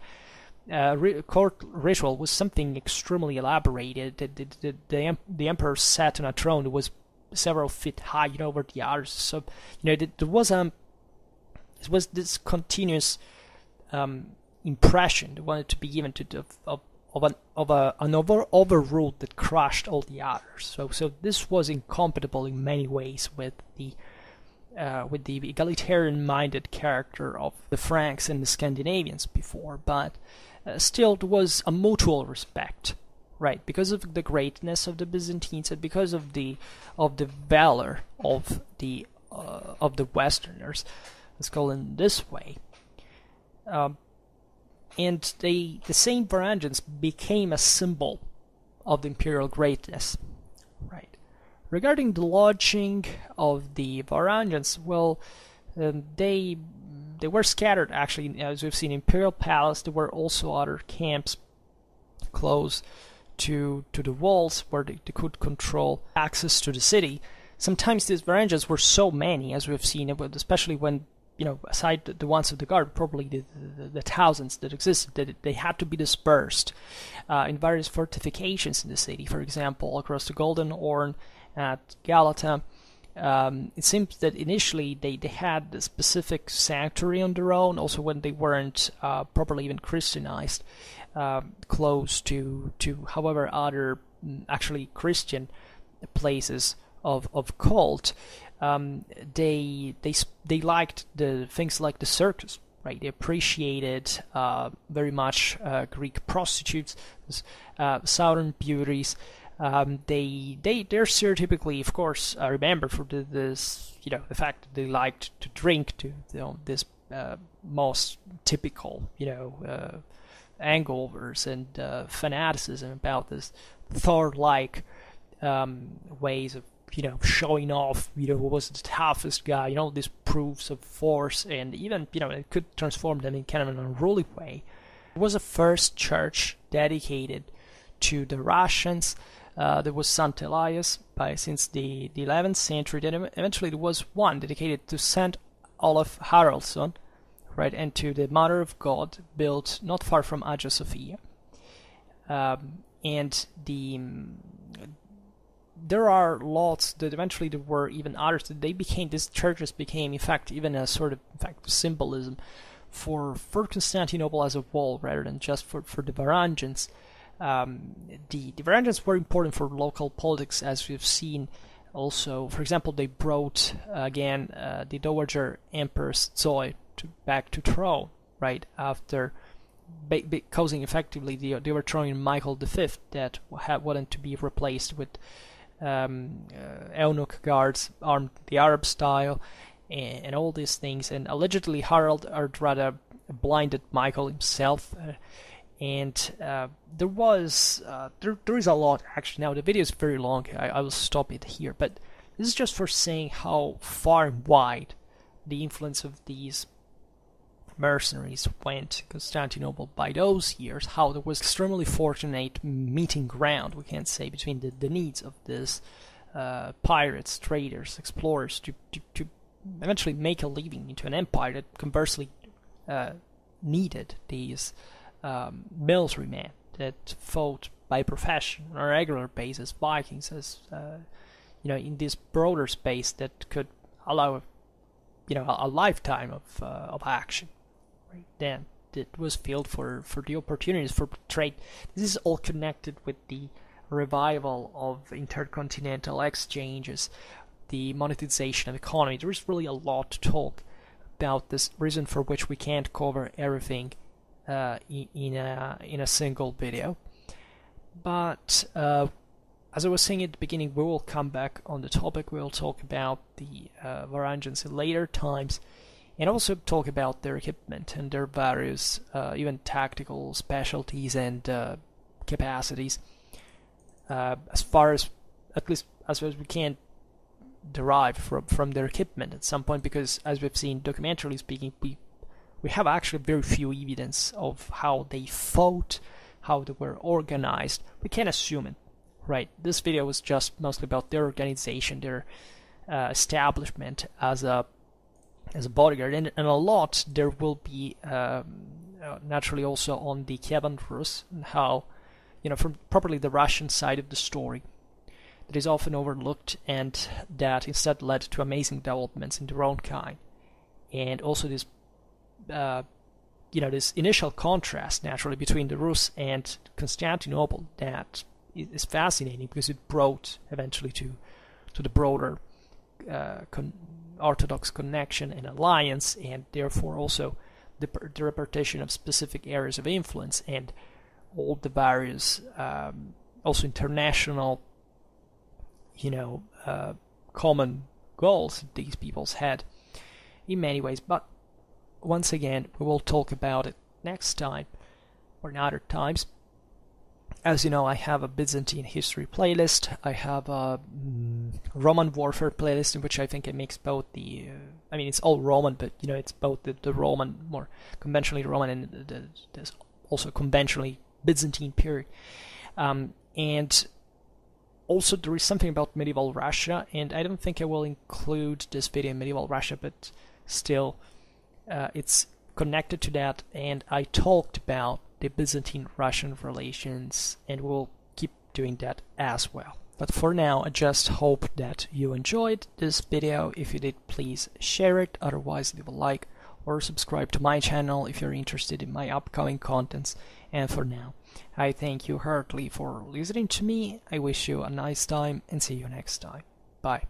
court ritual was something extremely elaborated. The emperor sat on a throne that was several feet high, you know, over the others. So, you know, there was it was this continuous impression that wanted to be given to an overrule that crushed all the others. So this was incompatible in many ways with the egalitarian-minded character of the Franks and the Scandinavians before, but still there was a mutual respect, right? Because of the greatness of the Byzantines and because of the valor of the Westerners, let's call them this way. And the same Varangians became a symbol of the imperial greatness, right? Regarding the lodging of the Varangians, well, they were scattered, actually, as we've seen, imperial palace. There were also other camps close to the walls where they could control access to the city. Sometimes these Varangians were so many, as we've seen, especially when, you know, aside the ones of the guard, probably the thousands that existed, that they had to be dispersed in various fortifications in the city, for example, across the Golden Horn at Galata. It seems that initially they had a specific sanctuary on their own, also when they weren't properly even Christianized, close to, however, other actually Christian places of cult, they liked the things like the circus, right? They appreciated very much Greek prostitutes, southern beauties. They're stereotypically, of course, remembered for the fact that they liked to drink to this most typical hangovers and fanaticism about this Thor-like ways of showing off who was the toughest guy, these proofs of force, and even it could transform them in kind of an unruly way. It was the first church dedicated to the Russians. There was St. Elias since the 11th century. Then eventually there was one dedicated to St. Olaf Haraldsson, right, and to the Mother of God, built not far from Hagia Sophia. And there are lots that eventually there were even others that these churches became, in fact, even a sort of symbolism for Constantinople as a whole, rather than just for the Varangians. The Varangians were important for local politics, as we've seen. Also, for example, they brought the Dowager Empress Zoe back to throne, right, after causing effectively the overthrowing of Michael V, that wanted to be replaced with eunuch guards armed the Arab style, and all these things. And allegedly Harald Hardrada blinded Michael himself. And there is a lot, actually. Now the video is very long, I will stop it here, but this is just for saying how far and wide the influence of these mercenaries went to Constantinople by those years, how there was extremely fortunate meeting ground, we can say, between the needs of these pirates, traders, explorers, to eventually make a living into an empire that conversely needed these military men that fought by profession on a regular basis, Vikings, as in this broader space that could allow a lifetime of action. Right then, it was filled for the opportunities for trade. This is all connected with the revival of intercontinental exchanges, the monetization of economy. There is really a lot to talk about this, reason for which we can't cover everything in a single video. But as I was saying at the beginning, we will come back on the topic. We'll talk about the Varangians in later times, and also talk about their equipment and their various even tactical specialties and capacities, as far as, at least as far as we can derive from their equipment at some point, because as we've seen, documentarily speaking, we have actually very few evidence of how they fought, how they were organized. We can assume it, right? This video was just mostly about their organization, their establishment as a bodyguard, and a lot there will be naturally also on the Kievan Rus, and how, from properly the Russian side of the story, that is often overlooked, and that instead led to amazing developments in their own kind, and also this. This initial contrast naturally between the Rus and Constantinople, that is fascinating, because it brought eventually to the broader Orthodox connection and alliance, and therefore also the repartition of specific areas of influence, and all the various also international common goals these peoples had in many ways. But once again, we will talk about it next time or in other times. As you know, I have a Byzantine history playlist, I have a Roman warfare playlist, in which I think I mix both the I mean, it's all Roman, but it's both the Roman, more conventionally Roman, and there's also conventionally Byzantine period, and also there is something about medieval Russia, and I don't think I will include this video in medieval Russia, but still, it's connected to that, and I talked about the Byzantine-Russian relations, and we'll keep doing that as well. But for now, I just hope that you enjoyed this video. If you did, please share it, otherwise leave a like or subscribe to my channel if you're interested in my upcoming contents. And for now, I thank you heartily for listening to me, I wish you a nice time, and see you next time. Bye.